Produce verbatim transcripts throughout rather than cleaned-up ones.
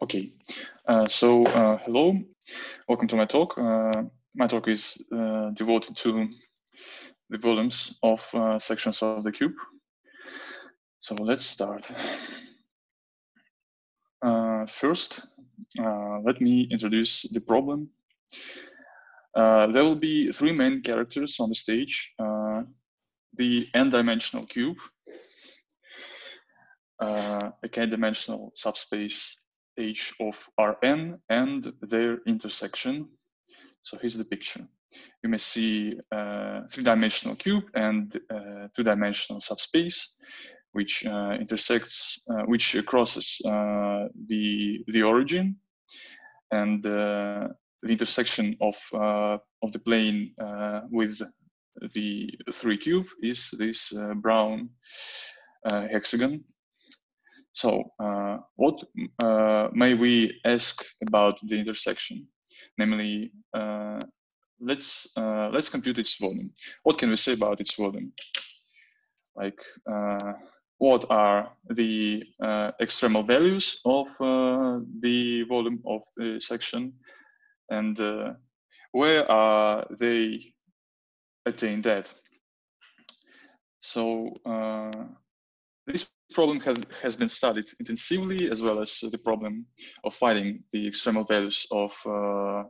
Okay, uh, so uh, hello, welcome to my talk. Uh, my talk is uh, devoted to the volumes of uh, sections of the cube. So let's start. Uh, first, uh, let me introduce the problem. Uh, there will be three main characters on the stage. Uh, the n-dimensional cube, uh, a k-dimensional subspace H of Rn, and their intersection. So here's the picture. You may see uh, three-dimensional cube and uh, two-dimensional subspace, which uh, intersects, uh, which crosses uh, the the origin, and uh, the intersection of uh, of the plane uh, with the three cube is this uh, brown uh, hexagon. So uh, what uh, may we ask about the intersection? Namely, uh, let's uh, let's compute its volume. What can we say about its volume? Like, uh, what are the uh, extremal values of uh, the volume of the section, and uh, where are they attained at? So uh, this problem have, has been studied intensively, as well as the problem of finding the extremal values of uh,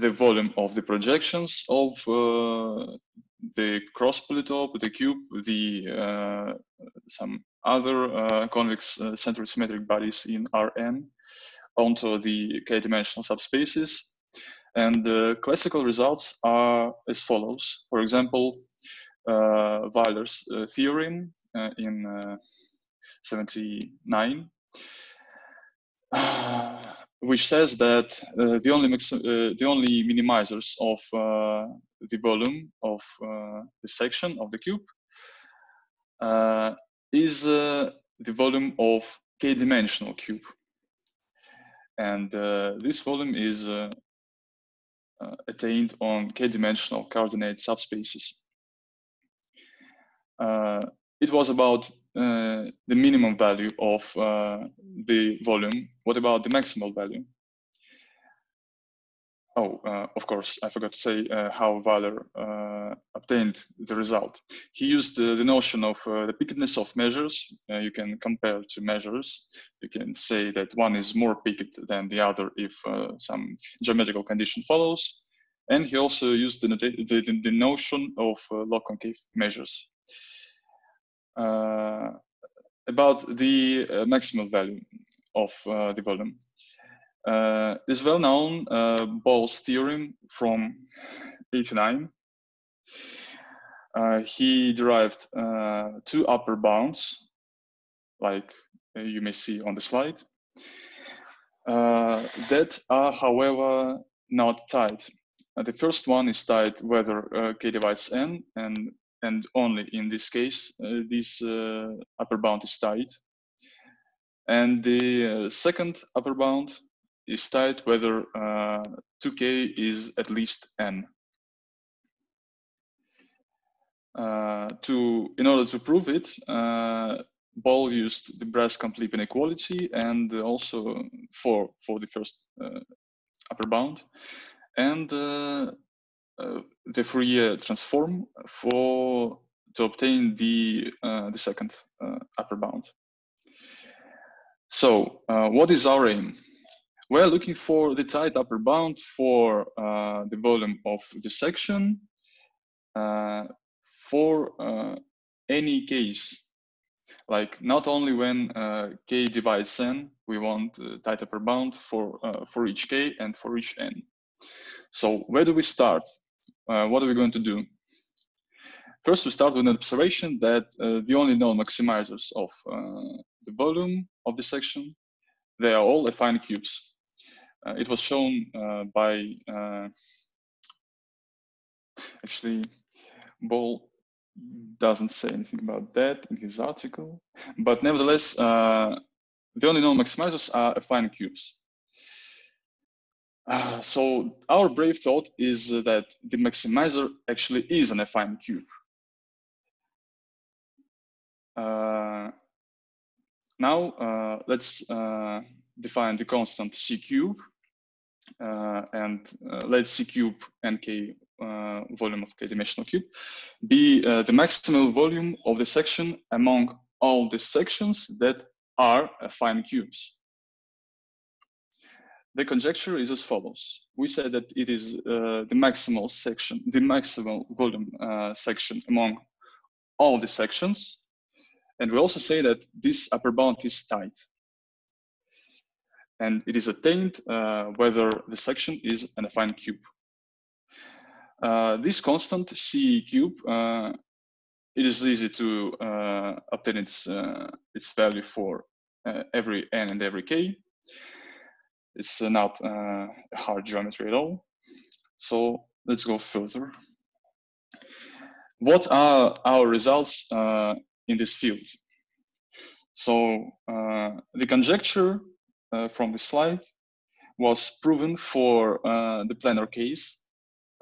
the volume of the projections of uh, the cross polytope, the cube, the uh, some other uh, convex uh, centroid symmetric bodies in R N onto the k-dimensional subspaces. And the classical results are as follows. For example, Uh, Vaaler's uh, theorem uh, in uh, seventy-nine, uh, which says that uh, the only mix, uh, the only minimizers of uh, the volume of uh, the section of the cube uh, is uh, the volume of k-dimensional cube, and uh, this volume is uh, uh, attained on k-dimensional coordinate subspaces. Uh, it was about uh, the minimum value of uh, the volume. What about the maximal value? Oh, uh, of course, I forgot to say uh, how Vaaler uh, obtained the result. He used uh, the notion of uh, the pickedness of measures. Uh, you can compare two measures. You can say that one is more picked than the other if uh, some geometrical condition follows. And he also used the, the, the notion of uh, log concave measures. Uh, about the uh, maximal value of uh, the volume. Uh, is well known uh, Ball's theorem from eighty-nine. Uh, he derived uh, two upper bounds, like uh, you may see on the slide, uh, that are, however, not tied. Uh, the first one is tied whether uh, k divides n, and And only in this case, uh, this uh, upper bound is tied. And the uh, second upper bound is tied whether uh, two k is at least n. Uh, to, in order to prove it, uh, Ball used the Brascamp-Lieb inequality, and also for, for the first uh, upper bound. And uh, Uh, the Fourier transform for to obtain the uh, the second uh, upper bound. So uh, what is our aim? We're looking for the tight upper bound for uh, the volume of the section uh, for uh, any case. Like, not only when uh, k divides n, we want uh, tight upper bound for uh, for each k and for each n. So where do we start? Uh, what are we going to do? First, we start with an observation that uh, the only known maximizers of uh, the volume of the section, they are all affine cubes. Uh, it was shown uh, by, uh, actually, Ball doesn't say anything about that in his article, but nevertheless, uh, the only known maximizers are affine cubes. Uh, so our brave thought is uh, that the maximizer actually is an affine cube. Uh, Now uh, let's uh, define the constant C cube uh, and uh, let C cube N K uh, volume of k-dimensional cube be uh, the maximal volume of the section among all the sections that are affine cubes. The conjecture is as follows. We said that it is uh, the maximal section, the maximal volume uh, section among all the sections. And we also say that this upper bound is tight. And it is attained uh, whether the section is an affine cube. Uh, this constant C cube, uh, it is easy to uh, obtain its, uh, its value for uh, every n and every k. It's not uh, a hard geometry at all. So let's go further. What are our results uh, in this field? So uh, the conjecture uh, from the slide was proven for uh, the planar case,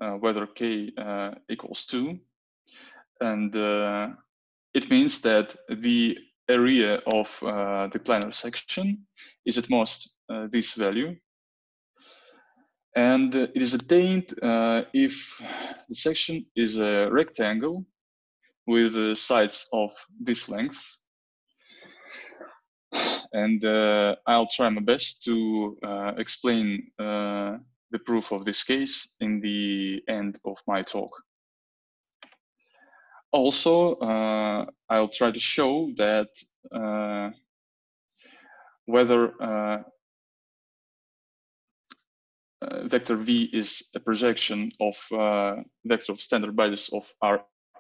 uh, whether k uh, equals two. And uh, it means that the area of uh, the planar section is at most Uh, this value, and uh, it is attained uh, if the section is a rectangle with uh, sides of this length. And uh, I'll try my best to uh, explain uh, the proof of this case in the end of my talk. Also, uh, I'll try to show that uh, whether uh, Uh, vector V is a projection of uh, vector of standard bodies of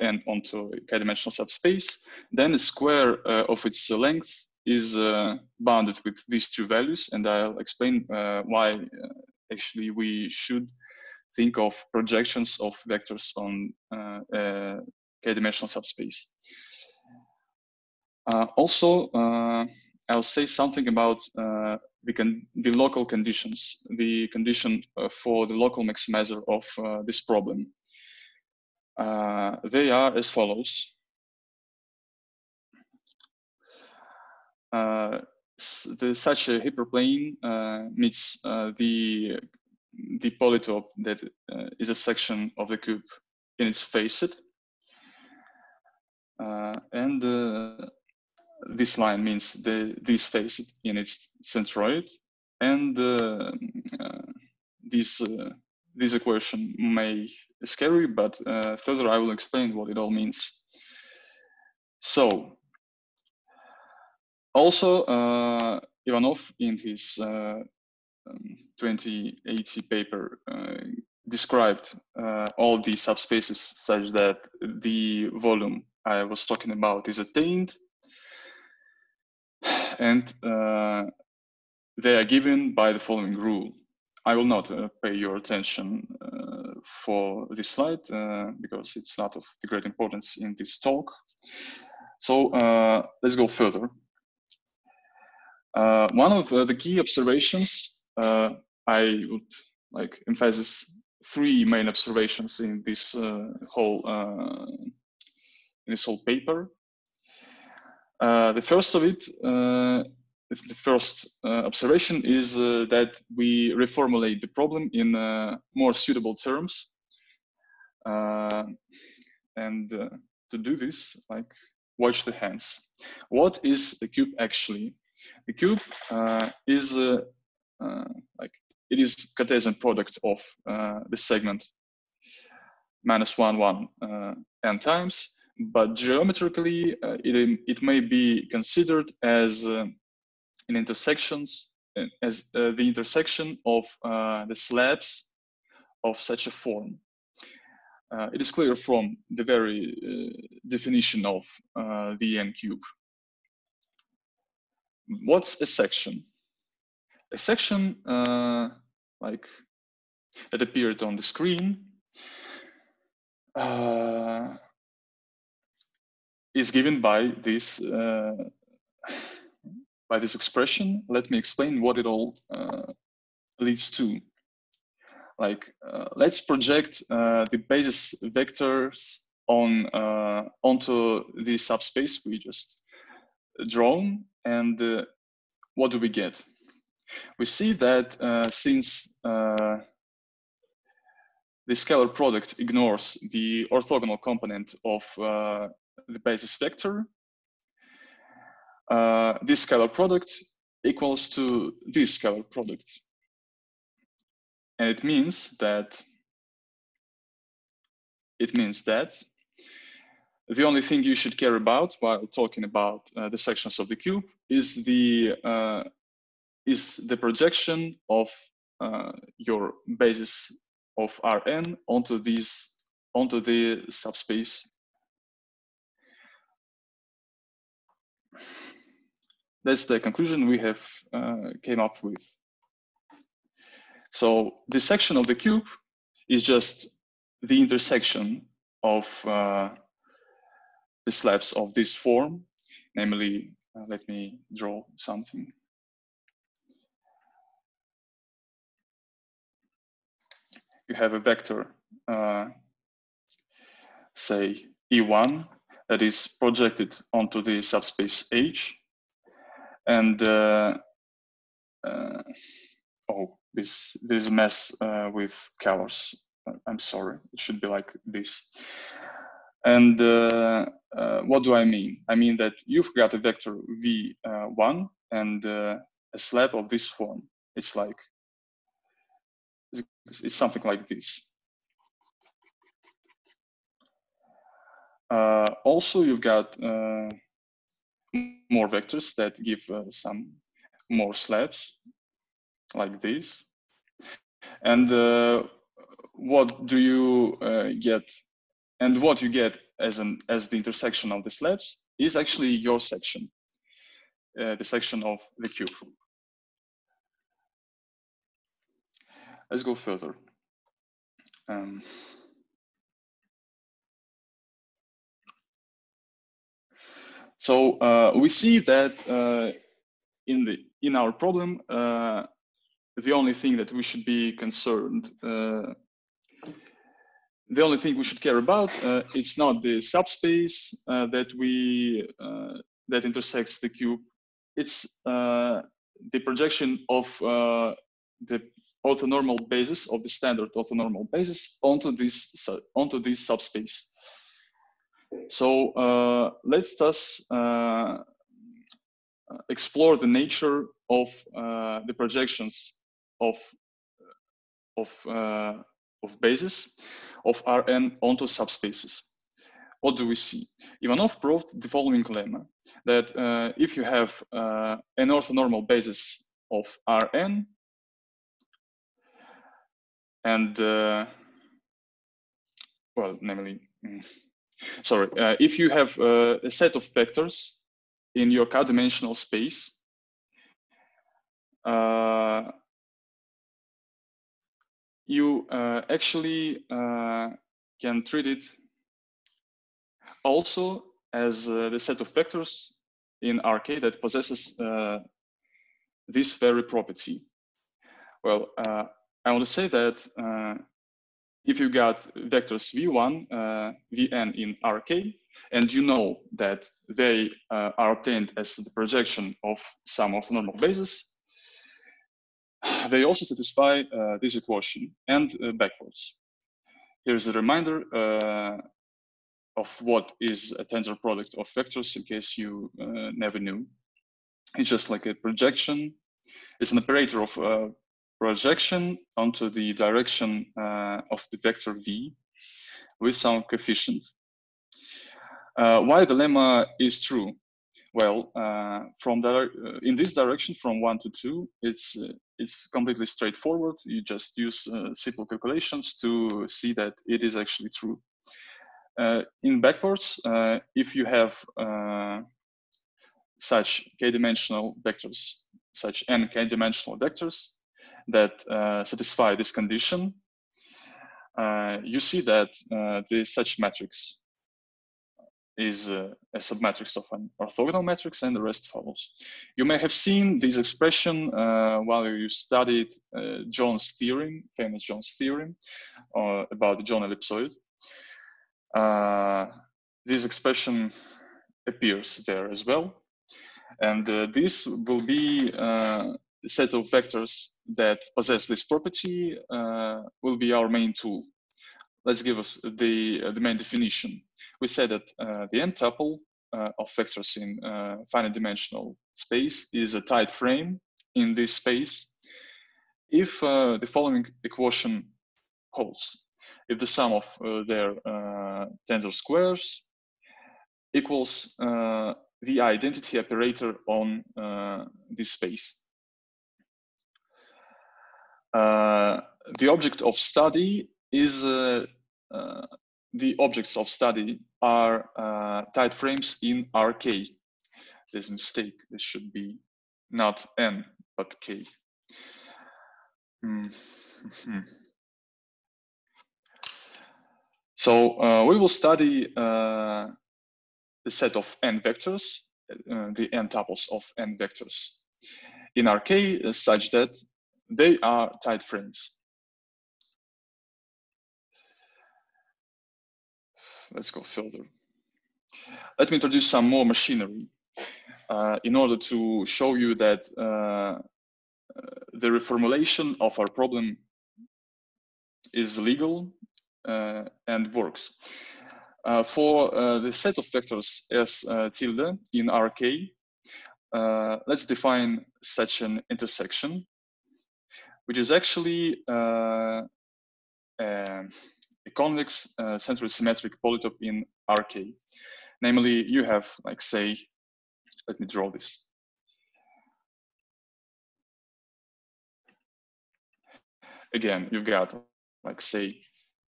Rn onto k-dimensional subspace, then a square uh, of its length is uh, bounded with these two values, and I'll explain uh, why uh, actually we should think of projections of vectors on uh, uh, k-dimensional subspace. Uh, also, uh, I'll say something about uh, the, con the local conditions, the condition uh, for the local maximizer of uh, this problem. Uh, they are as follows. Uh, the, such a hyperplane uh, meets uh, the, the polytope that uh, is a section of the cube in its facet. Uh, and uh, This line means the, this facet in its centroid, and uh, uh, this, uh, this equation may be scary, but uh, further I will explain what it all means. So, also uh, Ivanov in his uh, um, twenty eighty paper uh, described uh, all the subspaces such that the volume I was talking about is attained. And uh, they are given by the following rule. I will not uh, pay your attention uh, for this slide uh, because it's not of the great importance in this talk. So uh, let's go further. Uh, one of uh, the key observations, uh, I would like emphasize three main observations in this uh, whole uh, in this whole paper. Uh, the first of it, uh, the first uh, observation is uh, that we reformulate the problem in uh, more suitable terms. Uh, and uh, to do this, like, watch the hands. What is a cube actually? The cube uh, is uh, uh, like, it is Cartesian product of uh, the segment minus one, one, uh, n times. But geometrically, uh, it, it may be considered as uh, an intersections, as uh, the intersection of uh, the slabs of such a form. Uh, it is clear from the very uh, definition of uh, the n cube. What's a section? A section, uh, like that appeared on the screen, Uh, is given by this uh, by this expression. Let me explain what it all uh, leads to. Like, uh, let's project uh, the basis vectors on uh, onto the subspace we just drawn, and uh, what do we get? We see that uh, since uh, the scalar product ignores the orthogonal component of uh, the basis vector, uh, this scalar product equals to this scalar product. And it means that it means that the only thing you should care about while talking about uh, the sections of the cube is the uh, is the projection of uh, your basis of Rn onto these onto the subspace. That's the conclusion we have uh, came up with. So this section of the cube is just the intersection of uh, the slabs of this form, namely, uh, let me draw something. You have a vector, uh, say E one, that is projected onto the subspace H, and uh, uh, oh, this this mess uh, with colors. I'm sorry, it should be like this. And uh, uh, what do I mean? I mean that you've got a vector v one uh, and uh, a slab of this form. It's like it's something like this. Uh, also, you've got uh, more vectors that give uh, some more slabs like this. And uh, what do you uh, get? And what you get as an as the intersection of the slabs is actually your section, uh, the section of the cube. Let's go further. Um, so uh, we see that uh, in the in our problem, uh, the only thing that we should be concerned, uh, the only thing we should care about, uh, it's not the subspace uh, that we uh, that intersects the cube. It's uh, the projection of uh, the orthonormal basis of the standard orthonormal basis onto this onto this subspace. So uh, let's us uh, explore the nature of uh, the projections of of uh, of basis of Rn onto subspaces. What do we see? Ivanov proved the following lemma, that uh, if you have uh, an orthonormal basis of Rn and, uh, well, namely, sorry, uh, if you have uh, a set of vectors in your k-dimensional space, uh, you uh, actually uh, can treat it also as uh, the set of vectors in R K that possesses uh, this very property. Well, uh, I want to say that uh, if you got vectors v one, uh, vn in R K, and you know that they uh, are obtained as the projection of some orthonormal bases, they also satisfy uh, this equation and uh, backwards. Here's a reminder uh, of what is a tensor product of vectors in case you uh, never knew. It's just like a projection. It's an operator of uh, projection onto the direction uh, of the vector v with some coefficient. Uh, why the lemma is true? Well, uh, from the, uh, in this direction, from one to two, it's uh, it's completely straightforward. You just use uh, simple calculations to see that it is actually true. Uh, in backwards, uh, if you have uh, such k-dimensional vectors, such n k-dimensional vectors that uh, satisfy this condition, uh, you see that uh, the such matrix is uh, a submatrix of an orthogonal matrix, and the rest follows. You may have seen this expression uh, while you studied uh, John's theorem, famous John's theorem, uh, about the John ellipsoid. Uh, this expression appears there as well. And uh, this will be uh, a set of vectors that possess this property uh, will be our main tool. Let's give us the, uh, the main definition. We said that uh, the nth tuple uh, of vectors in uh, finite dimensional space is a tight frame in this space if uh, the following equation holds. If the sum of uh, their uh, tensor squares equals uh, the identity operator on uh, this space. Uh, the object of study is uh, uh, the objects of study are uh, tight frames in R K. There's a mistake. This should be not N but K. Mm-hmm. So uh, we will study uh, the set of n vectors, uh, the n tuples of n vectors in R K uh, such that they are tight frames. Let's go further. Let me introduce some more machinery uh, in order to show you that uh, the reformulation of our problem is legal uh, and works. Uh, for uh, the set of vectors S uh, tilde in R K, uh, let's define such an intersection, which is actually uh, a, a convex uh, centrally symmetric polytope in R K. Namely, you have, like, say, let me draw this. Again, you've got, like, say,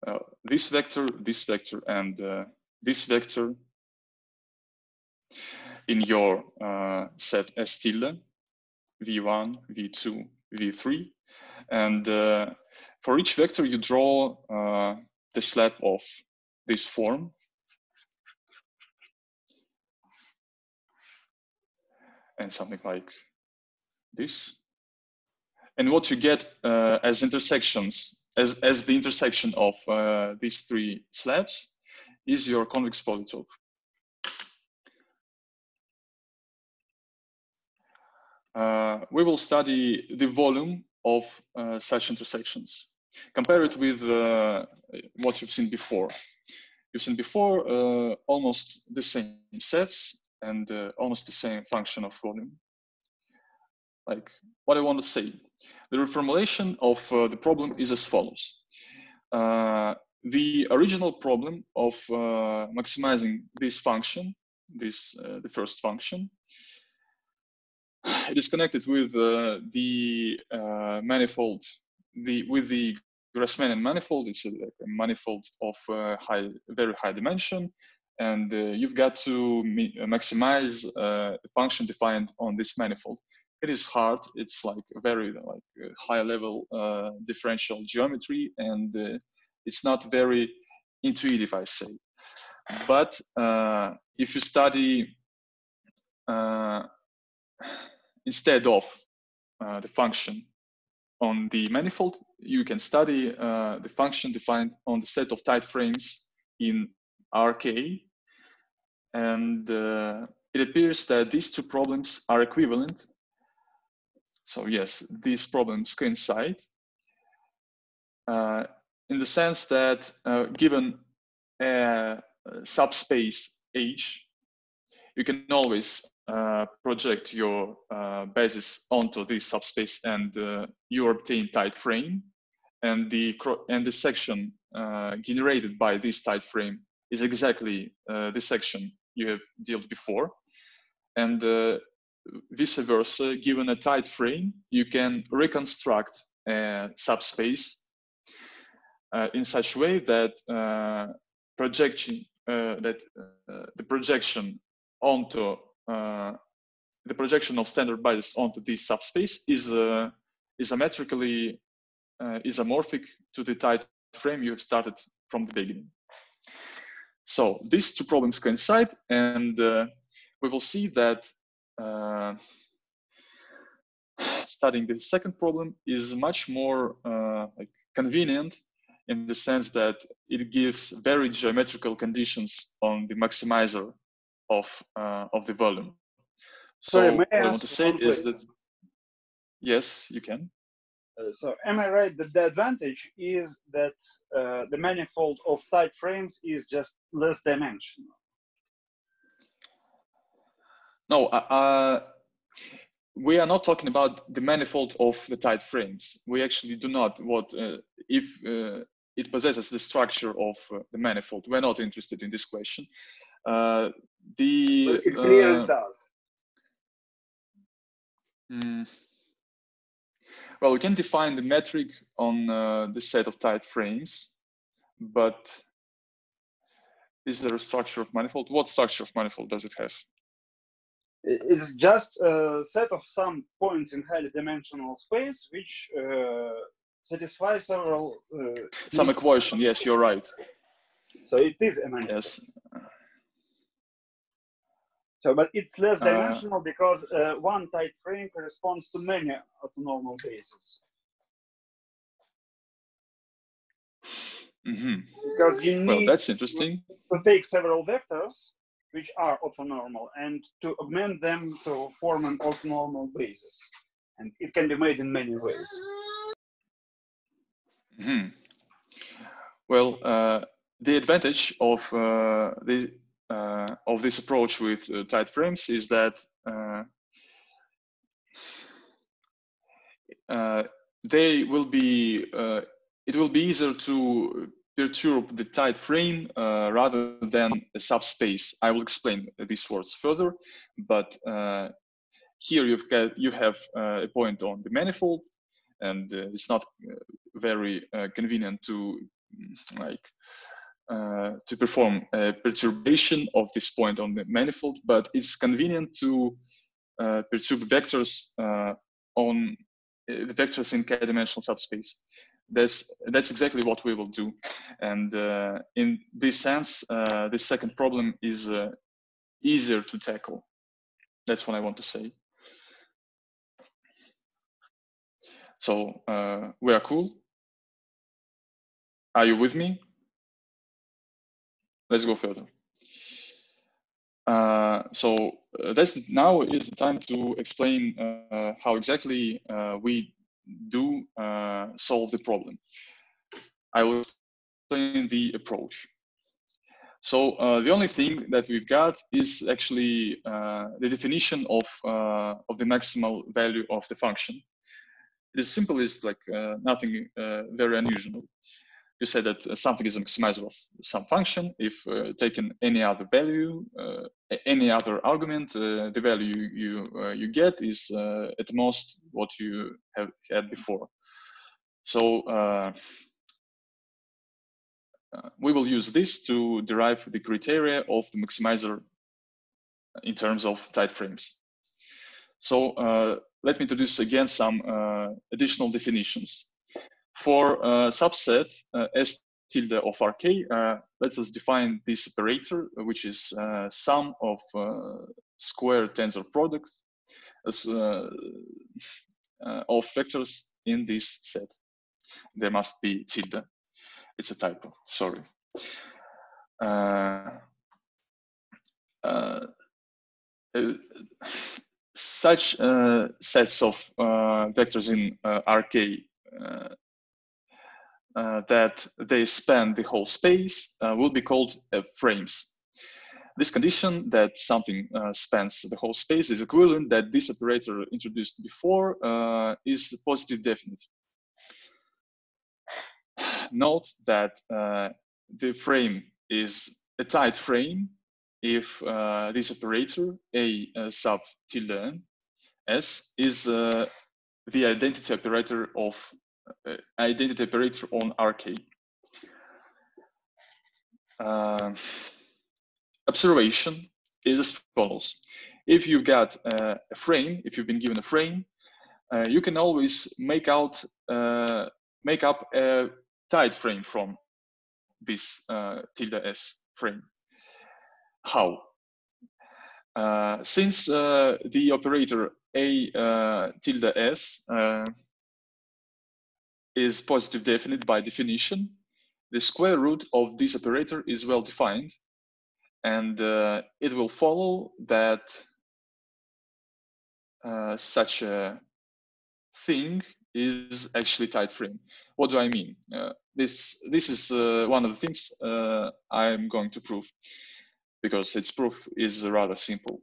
Uh, this vector, this vector, and uh, this vector in your uh, set S tilde, v one, v two, v three. And uh, for each vector, you draw uh, the slab of this form. And something like this. And what you get uh, as intersections As, as the intersection of uh, these three slabs is your convex polytope. Uh, we will study the volume of uh, such intersections. Compare it with uh, what you've seen before. You've seen before uh, almost the same sets and uh, almost the same function of volume. Like, what I want to say, the reformulation of uh, the problem is as follows. Uh, the original problem of uh, maximizing this function, this uh, the first function, it is connected with uh, the uh, manifold, the with the Grassmannian manifold. It's a, a manifold of uh, high, very high dimension, and uh, you've got to maximize uh, a function defined on this manifold. It is hard. It's like a very like high level uh, differential geometry, and uh, it's not very intuitive, I say. But uh, if you study uh, instead of uh, the function on the manifold, you can study uh, the function defined on the set of tight frames in R K, and uh, it appears that these two problems are equivalent. So yes, these problems coincide uh, in the sense that uh, given a subspace H, you can always uh, project your uh, basis onto this subspace, and uh, you obtain tight frame, and the and the section uh, generated by this tight frame is exactly uh, the section you have dealt before, and. Uh, Vice versa, given a tight frame, you can reconstruct a subspace uh, in such a way that uh, projection uh, that uh, the projection onto uh, the projection of standard biases onto this subspace is uh, isometrically uh, isomorphic to the tight frame you have started from the beginning. So these two problems coincide, and uh, we will see that. Uh, studying the second problem is much more uh, like convenient in the sense that it gives very geometrical conditions on the maximizer of uh, of the volume. Sorry, so what I want to say is that, yes, you can. Uh, so am I right that the advantage is that uh, the manifold of tight frames is just less dimensional? No, uh, we are not talking about the manifold of the tight frames. We actually do not what uh, if uh, it possesses the structure of uh, the manifold. We're not interested in this question. Uh, the it clearly uh, does. Mm, Well, we can define the metric on uh, the set of tight frames, but is there a structure of manifold? What structure of manifold does it have? It's just a set of some points in highly dimensional space, which uh, satisfy several... Uh, some equation, yes, you're right. So it is a manifold. Yes. So, but it's less dimensional uh, because uh, one tight frame corresponds to many orthonormal bases. Mm-hmm. Because you need well, that's interesting. to take several vectors which are orthonormal and to augment them to form an orthonormal basis. And it can be made in many ways. Mm-hmm. Well, uh, the advantage of uh, the Uh, of this approach with uh, tight frames is that uh, uh, they will be uh, it will be easier to perturb the tight frame uh, rather than a subspace. I will explain these words further, but uh, here you've got you have uh, a point on the manifold, and uh, it's not very uh, convenient to like. Uh, to perform a perturbation of this point on the manifold, but it's convenient to uh, perturb vectors uh, on uh, the vectors in k-dimensional subspace. That's that's exactly what we will do, and uh, in this sense, uh, the second problem is uh, easier to tackle. That's what I want to say. So uh, we are cool. Are you with me? Let's go further. Uh, so uh, that's now is the time to explain uh, how exactly uh, we do uh, solve the problem. I will explain the approach. So uh, the only thing that we've got is actually uh, the definition of uh, of the maximal value of the function. It is simple, it's like uh, nothing uh, very unusual. You said that something is a maximizer of some function. If uh, taken any other value, uh, any other argument, uh, the value you uh, you get is uh, at most what you have had before. So uh, we will use this to derive the criteria of the maximizer in terms of tight frames. So uh, let me introduce again some uh, additional definitions. For a subset uh, S tilde of R K, uh, let us define this operator, which is uh, sum of uh, square tensor product as, uh, uh, of vectors in this set. There must be tilde. It's a typo, sorry. Uh, uh, uh, such uh, sets of uh, vectors in uh, R K uh, Uh, that they span the whole space uh, will be called uh, frames. This condition that something uh, spans the whole space is equivalent that this operator introduced before uh, is positive definite. Note that uh, the frame is a tight frame if uh, this operator a uh, sub tilde n s is uh, the identity operator of Uh, identity operator on R K. Uh, observation is as follows. If you've got uh, a frame, if you've been given a frame, uh, you can always make out, uh, make up a tight frame from this uh, tilde S frame. How? Uh, since uh, the operator A uh, tilde S uh, is positive definite by definition, the square root of this operator is well defined, and uh, it will follow that uh, such a thing is actually tight frame. What do I mean? Uh, this this is uh, one of the things uh, I'm going to prove, because its proof is rather simple.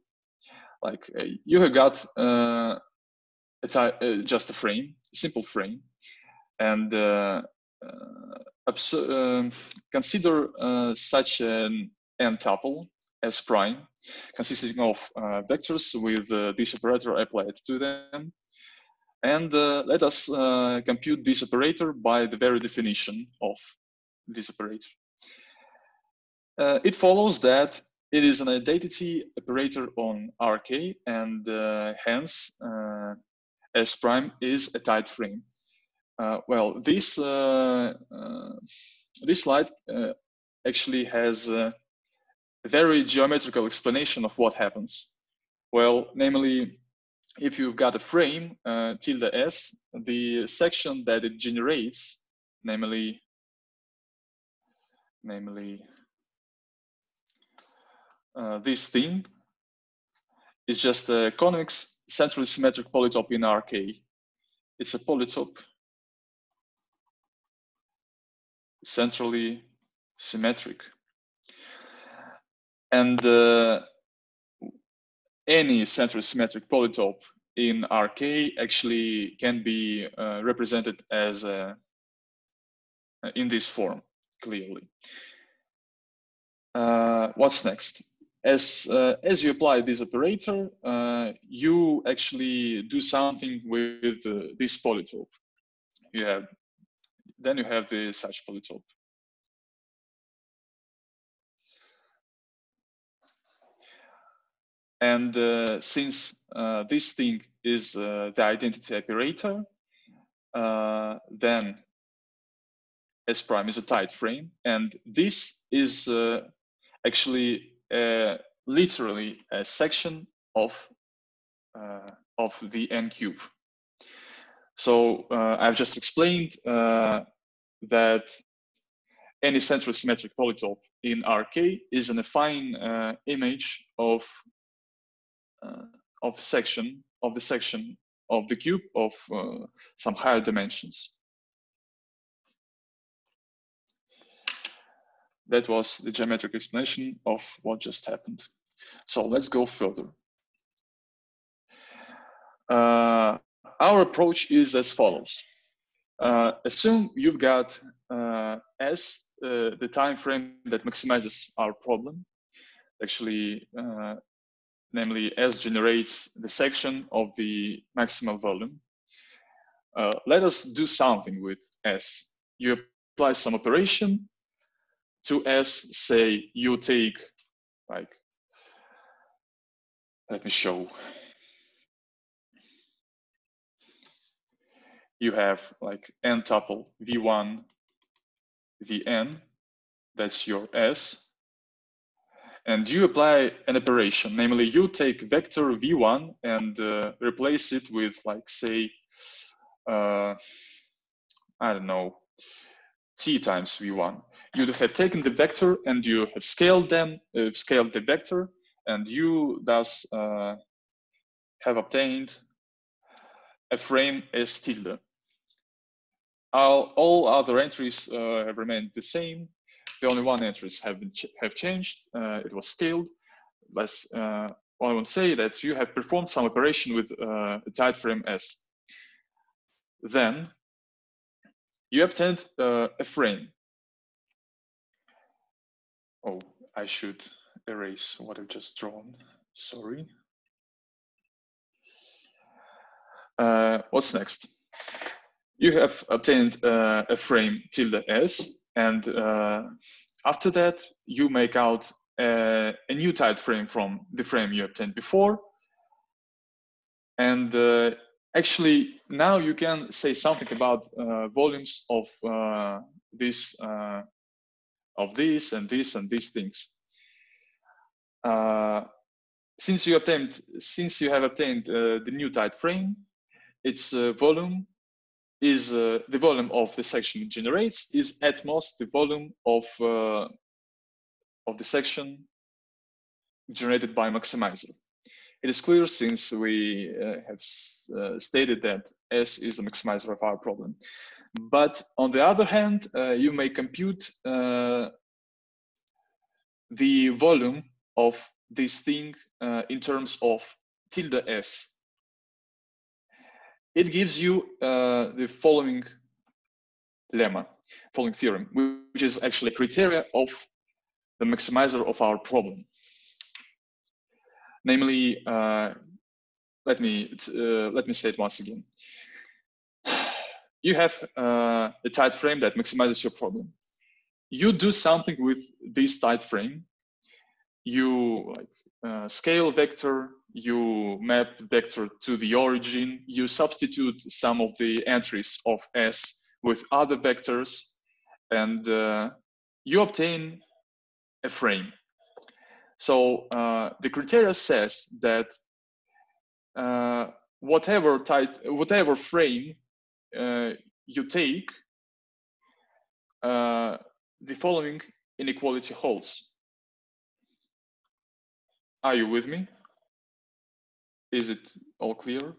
Like uh, you have got uh, a uh, just a frame, simple frame, and uh, uh, um, consider uh, such an n-tuple S prime, consisting of uh, vectors with uh, this operator applied to them. And uh, let us uh, compute this operator by the very definition of this operator. Uh, it follows that it is an identity operator on R K, and uh, hence uh, S prime is a tight frame. Uh, well, this uh, uh, this slide uh, actually has uh, a very geometrical explanation of what happens. Well, namely, if you've got a frame uh, tilde S, the section that it generates, namely, namely uh, this thing, is just a convex centrally symmetric polytope in R K. It's a polytope centrally symmetric, and uh, any centrally symmetric polytope in R K actually can be uh, represented as a, in this form clearly. Uh, what's next? As uh, as you apply this operator, uh, you actually do something with uh, this polytope. You have then you have the such polytope. And uh, since uh, this thing is uh, the identity operator, uh, then S prime is a tight frame, and this is uh, actually uh, literally a section of uh, of the n cube. So uh, I've just explained uh, that any centrally symmetric polytope in R K is an affine uh, image of Uh, of section of the section of the cube of uh, some higher dimensions. That was the geometric explanation of what just happened. So let's go further. Uh, our approach is as follows. Uh, assume you've got uh, S, uh, the time frame that maximizes our problem. Actually, uh, namely S generates the section of the maximal volume. Uh, let us do something with S. You apply some operation to S, say you take, like, let me show. You have like n tuple v one, vn, that's your S. And you apply an operation, namely you take vector v one and uh, replace it with, like, say, uh, I don't know, t times v one. You have taken the vector and you have scaled them, uh, scaled the vector, and you thus uh, have obtained a frame S tilde. All, all other entries uh, have remained the same. The only one entries have been ch have changed. Uh, it was scaled. Let's. Uh, I would say that you have performed some operation with uh, a tight frame S. Then you obtained uh, a frame. Oh, I should erase what I've just drawn. Sorry. Uh, what's next? You have obtained uh, a frame tilde S. And uh, after that, you make out a, a new tight frame from the frame you obtained before. And uh, actually, now you can say something about uh, volumes of uh, this, uh, of this and this and these things. Uh, since you obtained, since you have obtained uh, the new tight frame, its uh, volume is uh, the volume of the section it generates is at most the volume of uh, of the section generated by maximizer. It is clear since we uh, have uh, stated that S is the maximizer of our problem. But on the other hand, uh, you may compute uh, the volume of this thing uh, in terms of tilde S. It gives you uh, the following lemma, following theorem, which is actually criteria of the maximizer of our problem. Namely, uh, let me uh, let me say it once again. You have uh, a tight frame that maximizes your problem. You do something with this tight frame. You like uh, scale vector. You map vector to the origin. You substitute some of the entries of S with other vectors, and uh, you obtain a frame. So uh, the criteria says that uh, whatever tight, whatever frame uh, you take, uh, the following inequality holds. Are you with me? Is it all clear?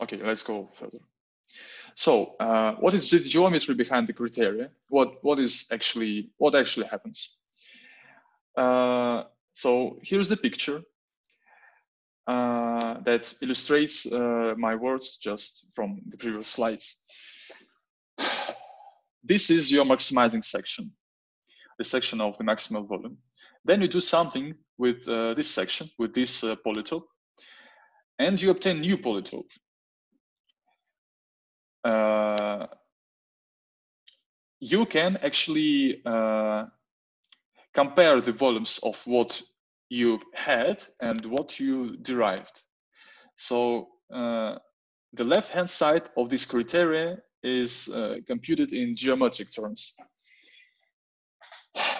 Okay, let's go further. So, uh, what is the geometry behind the criteria? What what is actually what actually happens? Uh, so here's the picture uh, that illustrates uh, my words just from the previous slides. This is your maximizing section, the section of the maximal volume. Then you do something with uh, this section, with this uh, polytope, and you obtain new polytope. Uh, you can actually uh, compare the volumes of what you had and what you derived. So uh, the left-hand side of this criteria is uh, computed in geometric terms,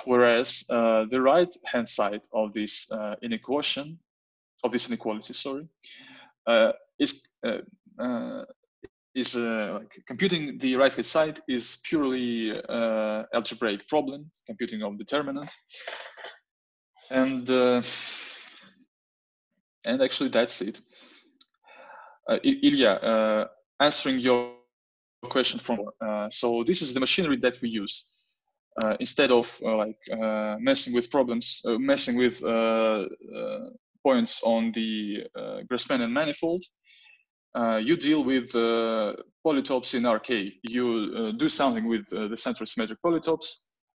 whereas uh, the right-hand side of this uh, inequation, of this inequality, sorry, uh, is uh, uh, is uh, like computing the right-hand side is purely uh, algebraic problem, computing of determinant, and uh, and actually that's it. Uh, Ilya, uh, answering your question from uh, so this is the machinery that we use uh, instead of uh, like uh, messing with problems, uh, messing with uh, uh, points on the uh, Grassmannian manifold. Uh, you deal with uh, polytopes in R K. You uh, do something with uh, the central symmetric polytopes.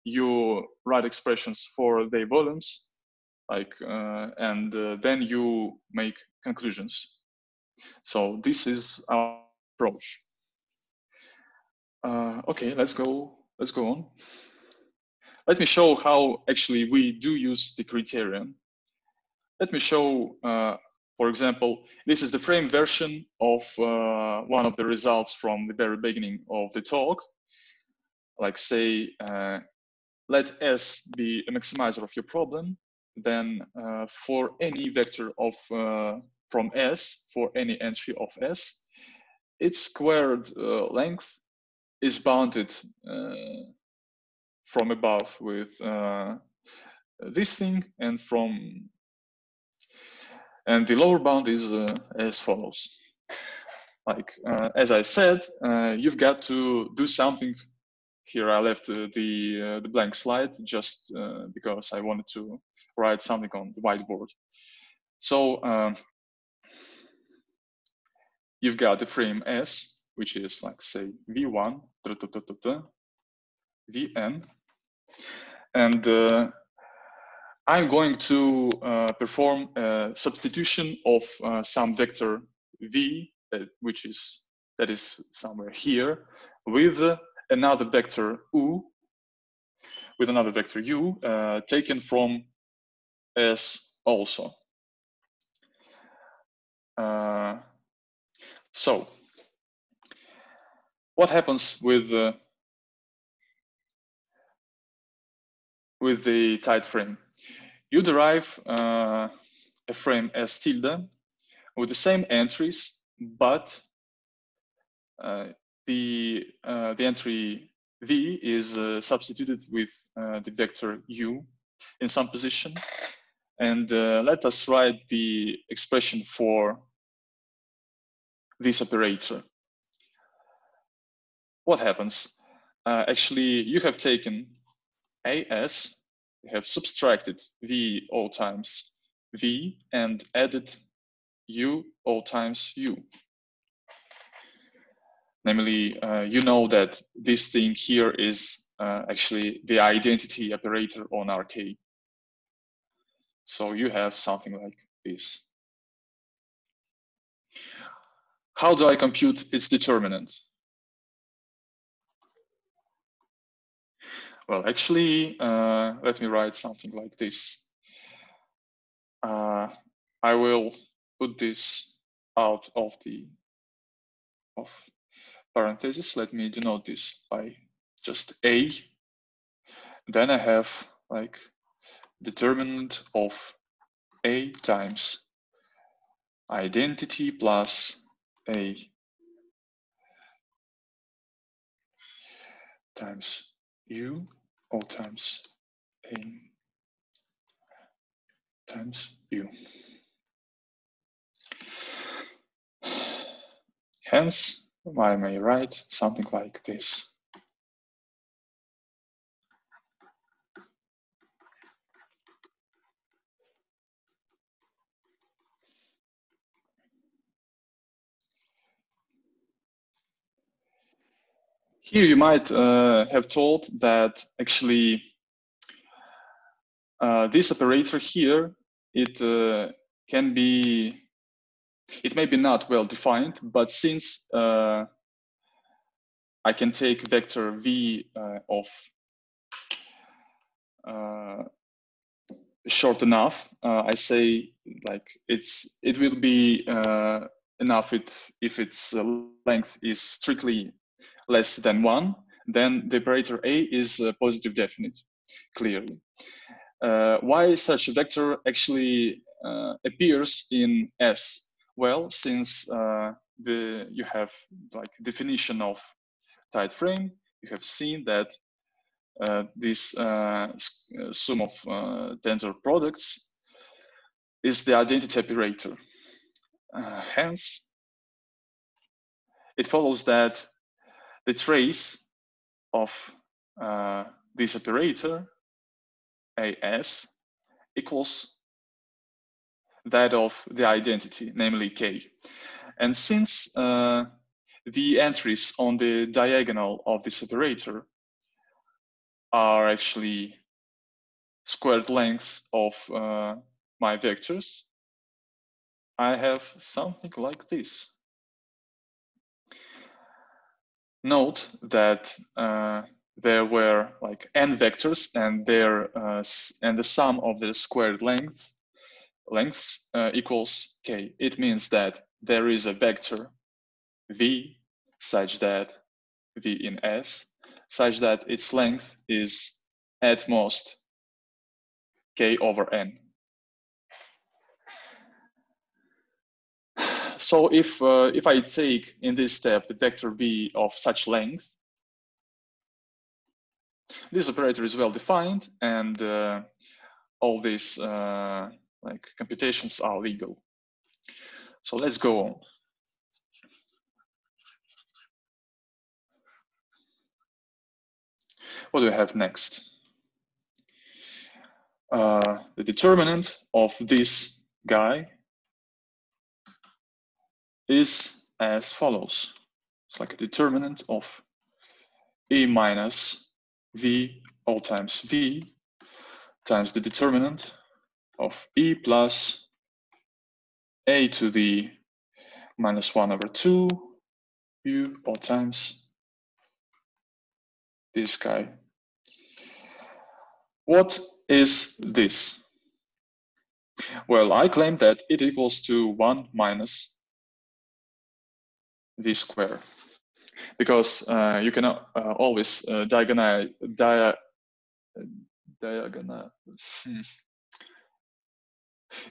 You write expressions for their volumes, like, uh, and uh, then you make conclusions. So this is our approach. Uh, okay, let's go. Let's go on. Let me show how actually we do use the criterion. Let me show. Uh, For example, this is the frame version of uh, one of the results from the very beginning of the talk. Like say, uh, let S be a maximizer of your problem. Then uh, for any vector of uh, from S, for any entry of S, its squared uh, length is bounded uh, from above with uh, this thing and from And the lower bound is uh, as follows. Like, uh, as I said, uh, you've got to do something. Here I left uh, the, uh, the blank slide just uh, because I wanted to write something on the whiteboard. So um, you've got the frame S, which is like, say, V one, V n. And uh, I'm going to uh, perform a substitution of uh, some vector v, uh, which is that is somewhere here, with another vector u, with another vector u uh, taken from S also. Uh, so, what happens with uh, with the tight frame? You derive uh, a frame S tilde with the same entries, but uh, the uh, the entry V is uh, substituted with uh, the vector U in some position, And uh, let us write the expression for this operator. What happens? Uh, actually, you have taken A as, you have subtracted V all times V and added U all times U. Namely, uh, you know that this thing here is uh, actually the identity operator on R K. So you have something like this. How do I compute its determinant? Well, actually, uh, let me write something like this. Uh, I will put this out of the of parentheses. Let me denote this by just A. Then I have like determinant of A times identity plus A times U all times A times U. Hence, I may write something like this. Here you might uh, have told that actually uh, this operator here, it uh, can be, it may be not well defined, but since uh, I can take vector v uh, of uh, short enough, uh, I say like it's it will be uh, enough it, if its length is strictly less than one, then the operator A is a positive definite, clearly. Uh, why such a vector actually uh, appears in S? Well, since uh, the you have like definition of tight frame, you have seen that uh, this uh, sum of uh, tensor products is the identity operator. Uh, hence, it follows that the trace of uh, this operator, A S, equals that of the identity, namely K. And since uh, the entries on the diagonal of this operator are actually squared lengths of uh, my vectors, I have something like this. Note that uh, there were like n vectors, and their uh, and the sum of the squared lengths lengths uh, equals k. It means that there is a vector v such that v in S such that its length is at most k over n. So if uh, if I take in this step the vector v of such length, this operator is well defined, and uh, all these uh, like computations are legal. So let's go on. What do we have next? Uh, the determinant of this guy is as follows. It's like a determinant of A minus V all times V times the determinant of E plus A to the minus one over two U all times this guy. What is this? Well, I claim that it equals to one minus V square, because uh, you can uh, always uh, diagonal dia, diagonal. Hmm.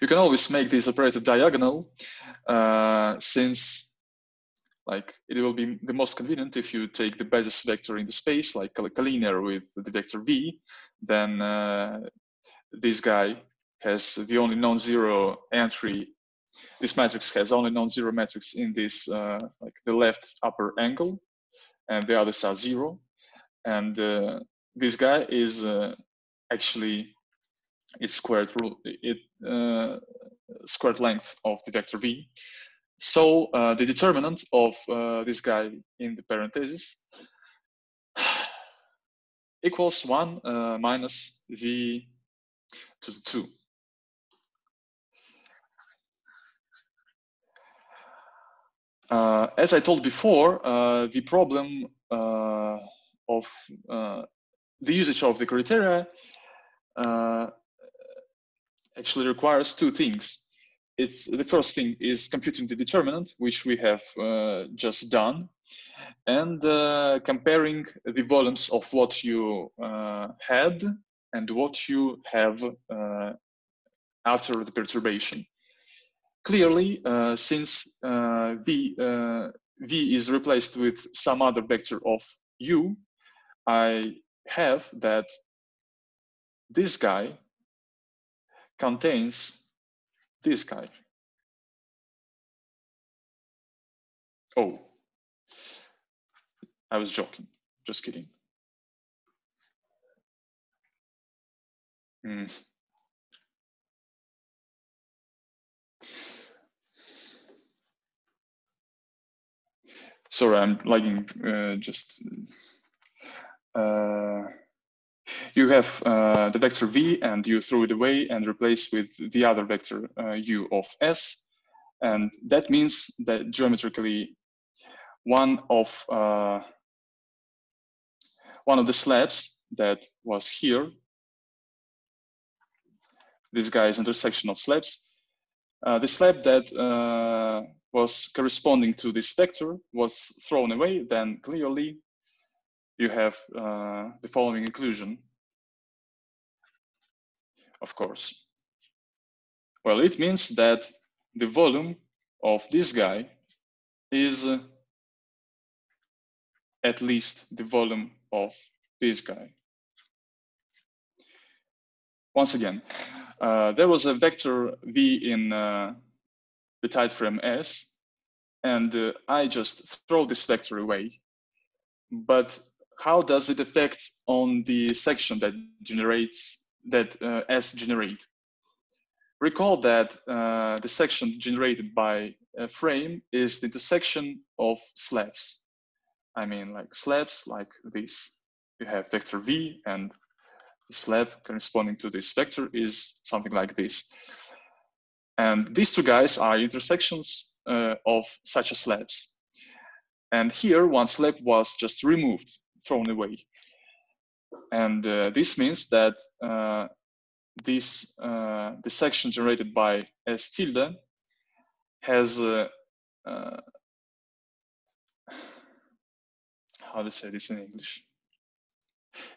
You can always make this operator diagonal, uh, since like it will be the most convenient if you take the basis vector in the space, like collinear with the vector v, then uh, this guy has the only non-zero entry. This matrix has only non-zero matrix in this, uh, like the left upper angle, and the others are zero. And uh, this guy is uh, actually its squared root, it uh, squared length of the vector v. So uh, the determinant of uh, this guy in the parentheses equals one uh, minus v to the two. Uh, as I told before, uh, the problem uh, of uh, the usage of the criteria uh, actually requires two things. It's, the first thing is computing the determinant, which we have uh, just done, and uh, comparing the volumes of what you uh, had and what you have uh, after the perturbation. Clearly, uh, since uh, v, uh, v is replaced with some other vector of u, I have that this guy contains this guy. Oh, I was joking, just kidding. Mm. Sorry, I'm lagging. Uh, just uh, you have uh, the vector v, and you throw it away and replace with the other vector uh, u of s, and that means that geometrically, one of uh, one of the slabs that was here, this guy's intersection of slabs, uh, the slab that uh, was corresponding to this vector was thrown away, then clearly you have uh, the following inclusion, of course. Well, it means that the volume of this guy is uh, at least the volume of this guy. Once again, uh, there was a vector v in uh, the tight frame S, and uh, I just throw this vector away. But how does it affect on the section that generates that uh, S generate? Recall that uh, the section generated by a frame is the intersection of slabs. I mean, like slabs like this. You have vector v, and the slab corresponding to this vector is something like this. And these two guys are intersections uh, of such a slabs. And here, one slab was just removed, thrown away. And uh, this means that uh, this uh, the section generated by S tilde has uh, uh, how to say this in English?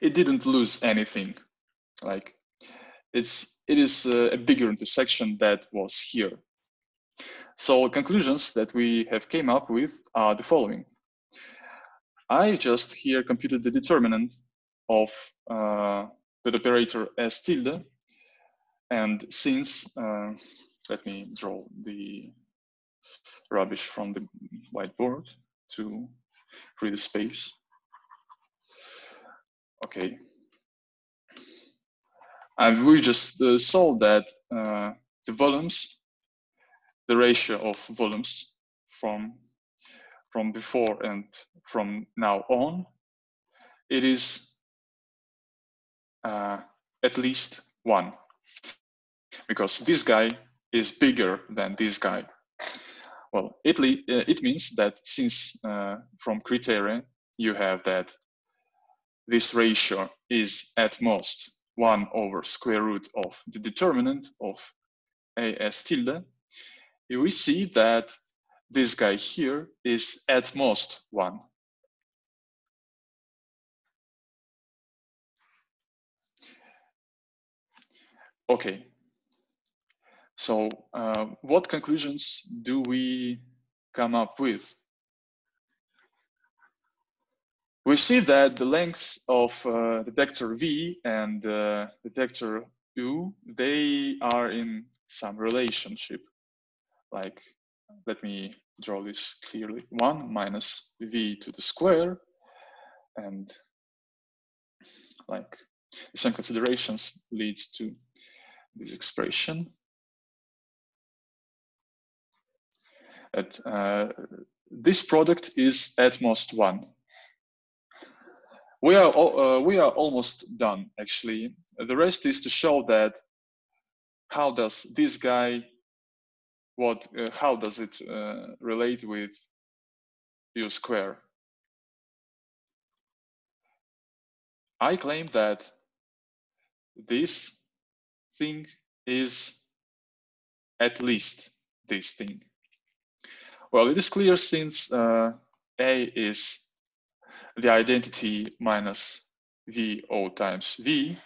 It didn't lose anything, like. It's, it is a bigger intersection that was here. So conclusions that we have came up with are the following. I just here computed the determinant of uh, the operator S tilde. And since, uh, let me draw the rubbish from the whiteboard to free the space. Okay. And we just uh, saw that uh, the volumes, the ratio of volumes from, from before and from now on, it is uh, at least one, because this guy is bigger than this guy. Well, it, le it means that since uh, from criteria, you have that this ratio is at most one over square root of the determinant of A S tilde, we see that this guy here is at most one. Okay, so uh, what conclusions do we come up with? We see that the lengths of uh, the vector v and uh, the vector u, they are in some relationship. Like, let me draw this clearly. one minus v to the square, and like the same considerations leads to this expression that uh, this product is at most one. We are uh, we are almost done, actually. The rest is to show that how does this guy, what uh, how does it uh, relate with u square. I claim that this thing is at least this thing. Well, it is clear since uh, A is the identity minus V O times V.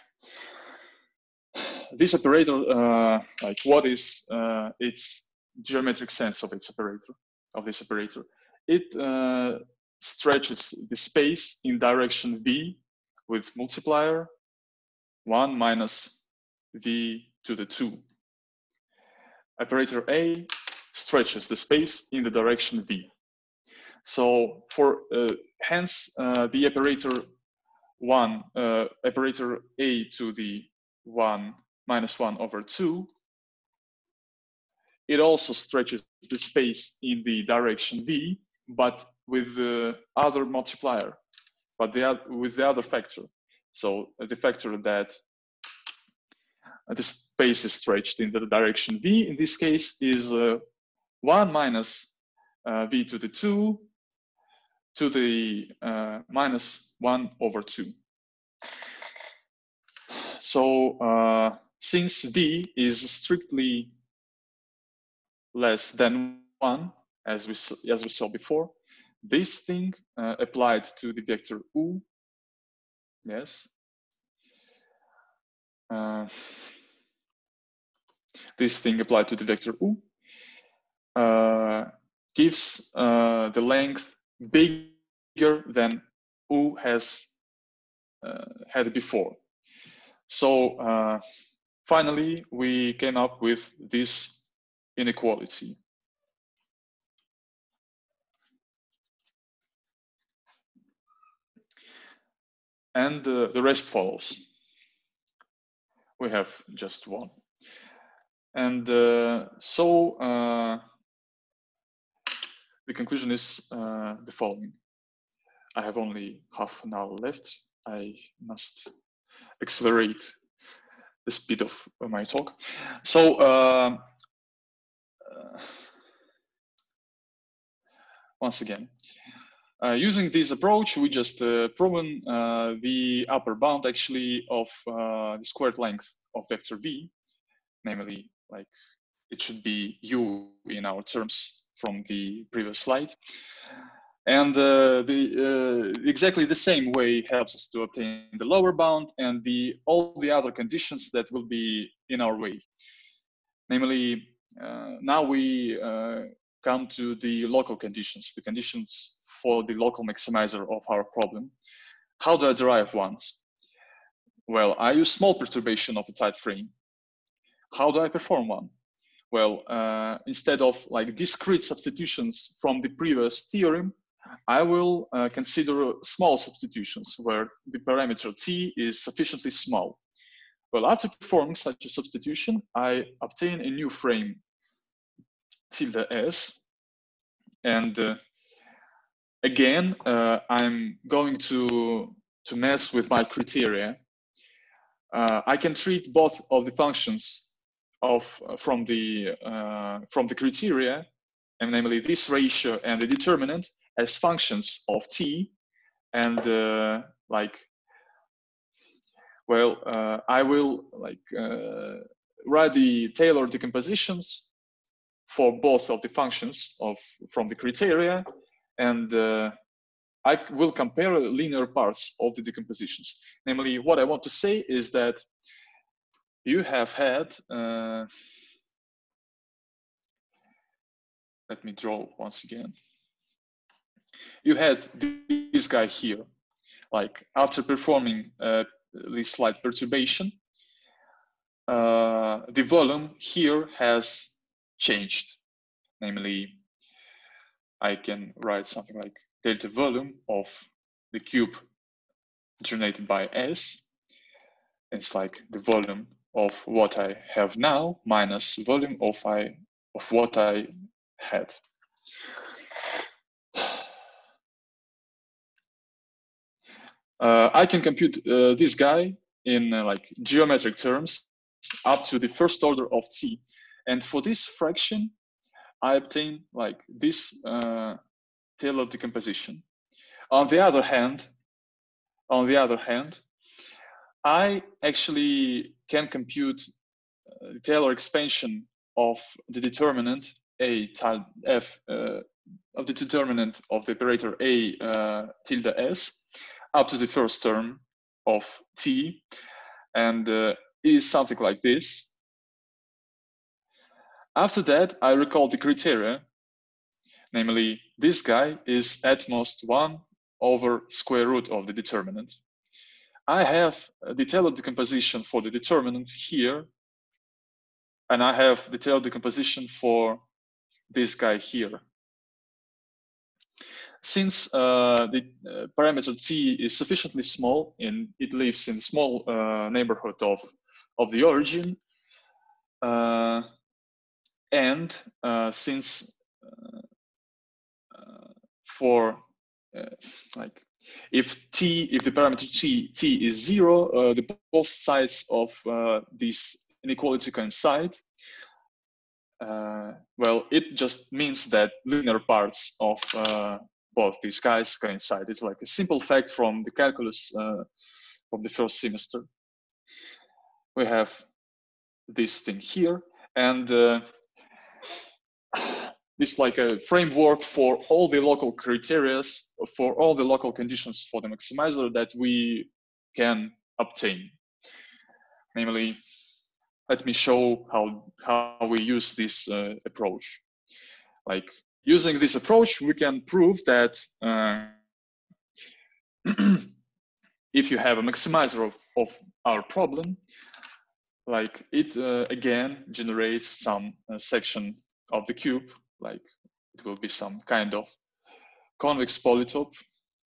This operator, uh, like what is uh, its geometric sense of its operator, of this operator? It uh, stretches the space in direction V with multiplier one minus V to the two. Operator A stretches the space in the direction V. So for uh, hence uh, the operator one, uh, operator a to the one minus one over two, it also stretches the space in the direction v, but with the other multiplier, but the with the other factor. So the factor that the space is stretched in the direction v in this case is uh, one minus uh, v to the two. To the uh, minus one over two. So uh, since v is strictly less than one, as we as we saw before, this thing uh, applied to the vector u, yes, uh, this thing applied to the vector u uh, gives uh, the length bigger than U has uh, had before. So uh, finally, we came up with this inequality. And uh, the rest follows. We have just one. And uh, so, uh, the conclusion is uh, the following. I have only half an hour left. I must accelerate the speed of my talk. So uh, uh, once again, uh, using this approach, we just uh, proven uh, the upper bound actually of uh, the squared length of vector v, namely, like it should be u in our terms from the previous slide, and uh, the uh, exactly the same way helps us to obtain the lower bound and the all the other conditions that will be in our way. Namely, uh, now we uh, come to the local conditions, the conditions for the local maximizer of our problem. How do I derive ones? Well, I use small perturbation of a tight frame. How do I perform one? Well, uh, instead of like discrete substitutions from the previous theorem, I will uh, consider small substitutions where the parameter t is sufficiently small. Well, after performing such a substitution, I obtain a new frame tilde s, and uh, again uh, I'm going to to mess with my criteria. Uh, I can treat both of the functions of uh, from the uh, from the criteria, and namely this ratio and the determinant, as functions of t, and uh, like well uh, I will like uh, write the Taylor decompositions for both of the functions of from the criteria, and uh, I will compare linear parts of the decompositions. Namely, what I want to say is that you have had, uh, let me draw once again. You had this guy here, like after performing uh, this slight perturbation, uh, the volume here has changed. Namely, I can write something like delta volume of the cube generated by S. It's like the volume of what I have now minus volume of I of what I had. Uh, I can compute uh, this guy in uh, like geometric terms up to the first order of T. And for this fraction, I obtain like this uh, Taylor decomposition. On the other hand, on the other hand, I actually can compute uh, Taylor expansion of the determinant A tilde F uh, of the determinant of the operator A uh, tilde S up to the first term of T, and uh, is something like this. After that, I recall the criteria, namely this guy is at most one over square root of the determinant. I have the Taylor decomposition for the determinant here, and I have the Taylor decomposition for this guy here. Since uh, the parameter T is sufficiently small and it lives in small uh, neighborhood of, of the origin, uh, and uh, since uh, uh, for uh, like if T, if the parameter T, T is zero, uh, the both sides of uh, this inequality coincide. Uh, well, it just means that linear parts of uh, both these guys coincide. It's like a simple fact from the calculus uh, from the first semester. We have this thing here, and uh, this is like a framework for all the local criteria, for all the local conditions for the maximizer that we can obtain. Namely, let me show how, how we use this uh, approach. Like, using this approach, we can prove that uh, if you have a maximizer of, of our problem, like it uh, again generates some uh, section of the cube, like it will be some kind of convex polytope,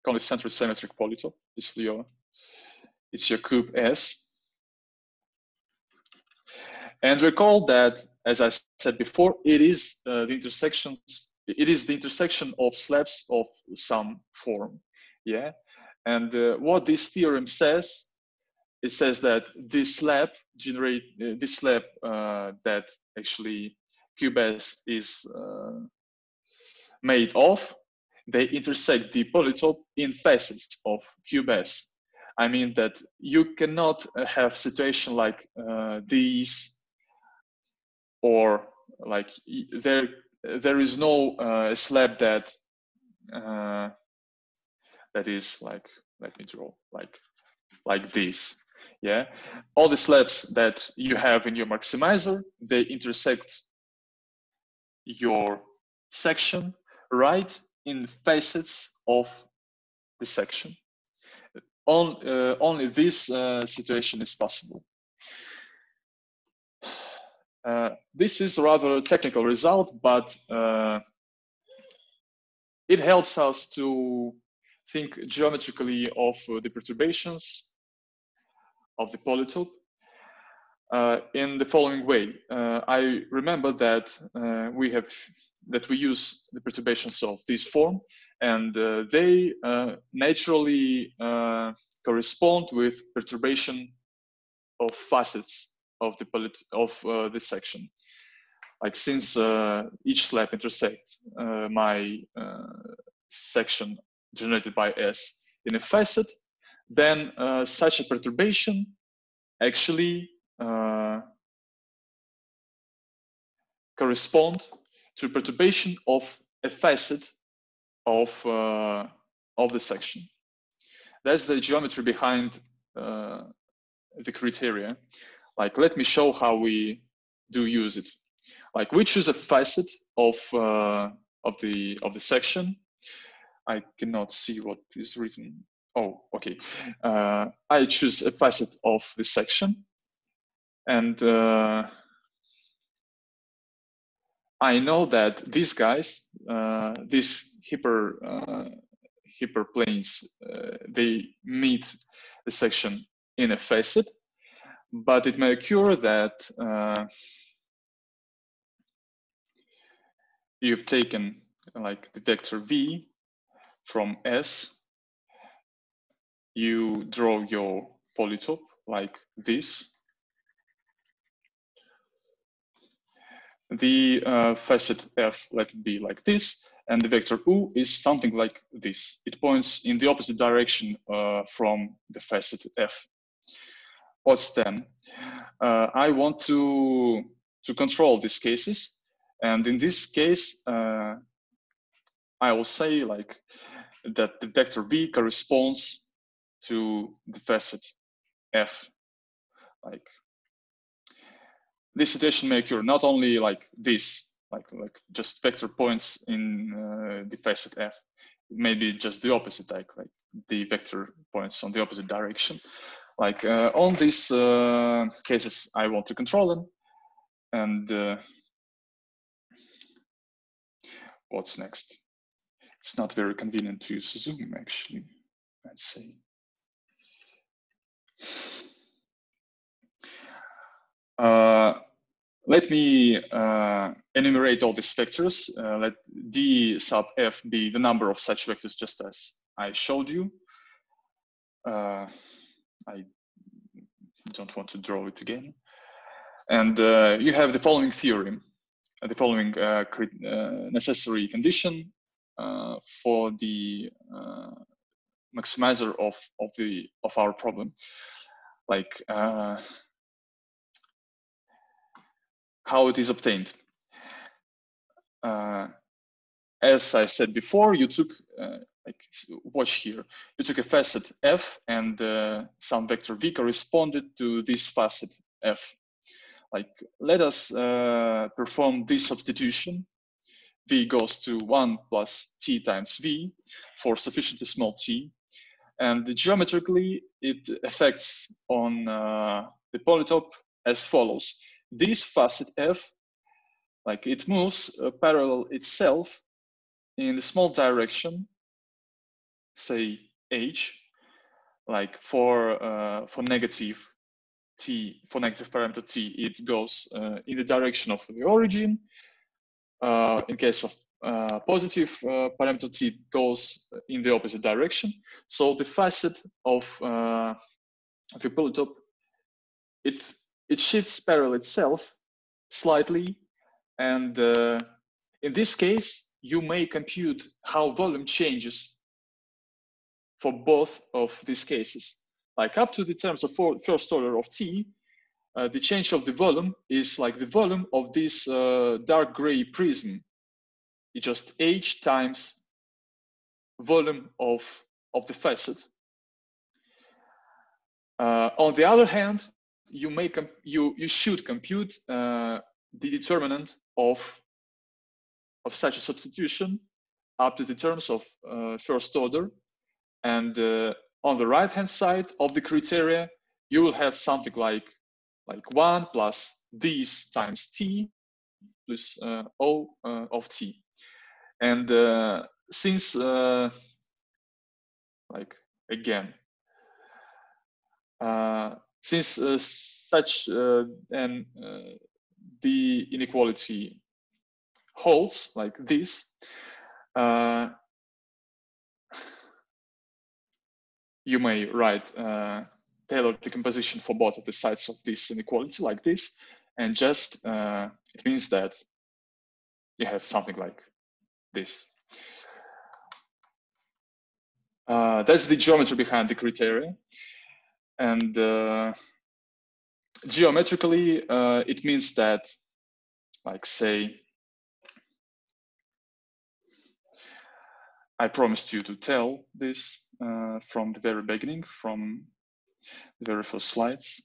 convex central symmetric polytope. It's your, it's your cube S. And recall that, as I said before, it is uh, the intersections. It is the intersection of slabs of some form, yeah. And uh, what this theorem says, it says that this slab generate uh, this slab uh, that actually cube S is uh, made of. They intersect the polytope in facets of cube S. I mean that you cannot have situation like uh, these. Or like there, there is no uh, slab that uh, that is like, let me draw like like this. Yeah, all the slabs that you have in your maximizer, they intersect your section right in facets of the section. On uh, only this uh, situation is possible. Uh, this is rather a technical result, but uh, it helps us to think geometrically of uh, the perturbations of the polytope uh, in the following way. Uh, I remember that uh, we have that we use the perturbations of this form, and uh, they uh, naturally uh, correspond with perturbation of facets of the polyt of uh, this section. Like, since uh, each slab intersects uh, my uh, section generated by S in a facet, then uh, such a perturbation actually uh, corresponds to perturbation of a facet of uh, of the section. That's the geometry behind uh, the criteria. Like, let me show how we do use it. Like, we choose a facet of uh, of the of the section. I cannot see what is written. Oh, okay. Uh, I choose a facet of the section, And uh, I know that these guys, uh, these hyper uh, hyperplanes, uh, they meet a section in a facet, but it may occur that uh, you've taken like the vector v from S, you draw your polytope like this. The uh, facet F, let it be like this, and the vector U is something like this. It points in the opposite direction uh, from the facet F. What's then? Uh, I want to, to control these cases, and in this case, uh, I will say like that the vector V corresponds to the facet F, like. This situation may occur not only like this, like, like just vector points in uh, the facet F, maybe just the opposite, like, like the vector points on the opposite direction. Like uh, on these uh, cases, I want to control them. And uh, what's next? It's not very convenient to use Zoom, actually, let's say. Uh, let me uh, enumerate all these vectors. Uh, let D sub F be the number of such vectors, just as I showed you. Uh, I don't want to draw it again. And uh, you have the following theorem, the following uh, uh, necessary condition uh, for the uh, maximizer of of the of our problem, like. Uh, how it is obtained. Uh, as I said before, you took, uh, like, watch here, you took a facet F and uh, some vector V corresponded to this facet F. Like, let us uh, perform this substitution. V goes to one plus T times V for sufficiently small t. And geometrically, it affects on uh, the polytope as follows. This facet F, like it moves uh, parallel itself in the small direction, say h, like for uh, for negative t, for negative parameter t, it goes uh, in the direction of the origin. Uh, in case of uh, positive uh, parameter t, it goes in the opposite direction. So the facet of uh, of the polytope, it It shifts parallel itself slightly, and uh, in this case, you may compute how volume changes for both of these cases. Like up to the terms of first order of t, uh, the change of the volume is like the volume of this uh, dark gray prism. It's just h times volume of, of the facet. Uh, on the other hand, you may you you should compute uh, the determinant of of such a substitution up to the terms of uh, first order, and uh, on the right hand side of the criteria you will have something like like one plus these times t plus uh, o uh, of t, and uh, since uh, like again. Uh, Since uh, such uh, and uh, the inequality holds like this, uh, you may write uh, Taylor decomposition for both of the sides of this inequality like this, and just uh, it means that you have something like this. Uh, that's the geometry behind the criteria. And uh, geometrically, uh, it means that, like, say, I promised you to tell this uh, from the very beginning, from the very first slides.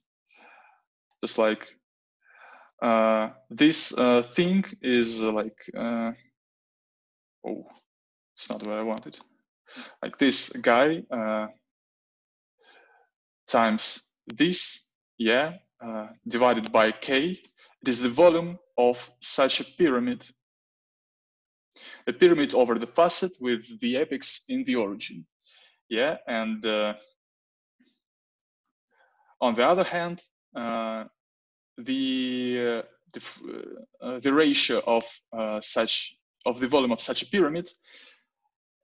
Just like uh, this uh, thing is uh, like, uh, oh, it's not what I wanted. Like this guy. Uh, times this, yeah, uh, divided by K, it is the volume of such a pyramid, the pyramid over the facet with the apex in the origin. Yeah, and uh, on the other hand, uh, the uh, the, uh, the ratio of uh, such of the volume of such a pyramid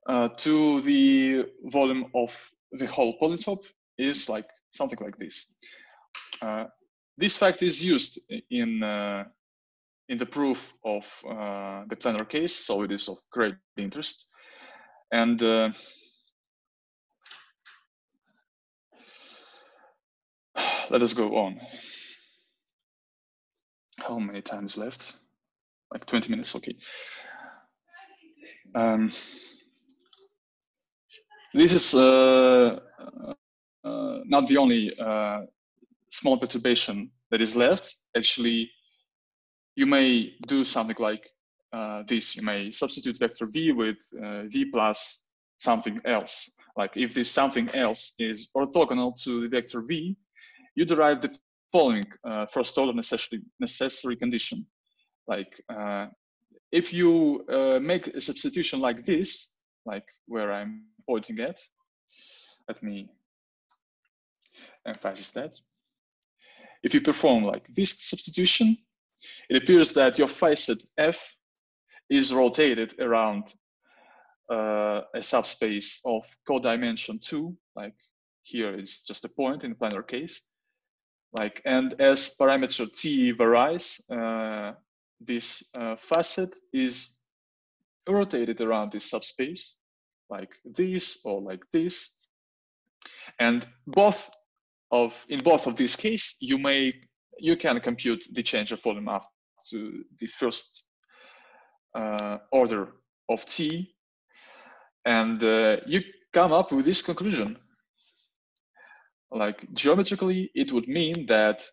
uh, to the volume of the whole polytope is like something like this. Uh, this fact is used in uh, in the proof of uh, the planar case, so it is of great interest. And uh, let us go on. How many times left? Like twenty minutes, okay. Um, this is uh, uh, not the only uh, small perturbation that is left. Actually, you may do something like uh, this. You may substitute vector v with uh, v plus something else. Like if this something else is orthogonal to the vector v, you derive the following uh, first order necessary, necessary condition. Like uh, if you uh, make a substitution like this, like where I'm pointing at, let me emphasize that. If you perform like this substitution, it appears that your facet F is rotated around uh, a subspace of codimension two, like here is just a point in the planar case. Like, and as parameter t varies, uh, this uh, facet is rotated around this subspace, like this or like this. And both of in both of these cases, you may you can compute the change of volume up to the first uh, order of t, and uh, you come up with this conclusion. Like geometrically, it would mean that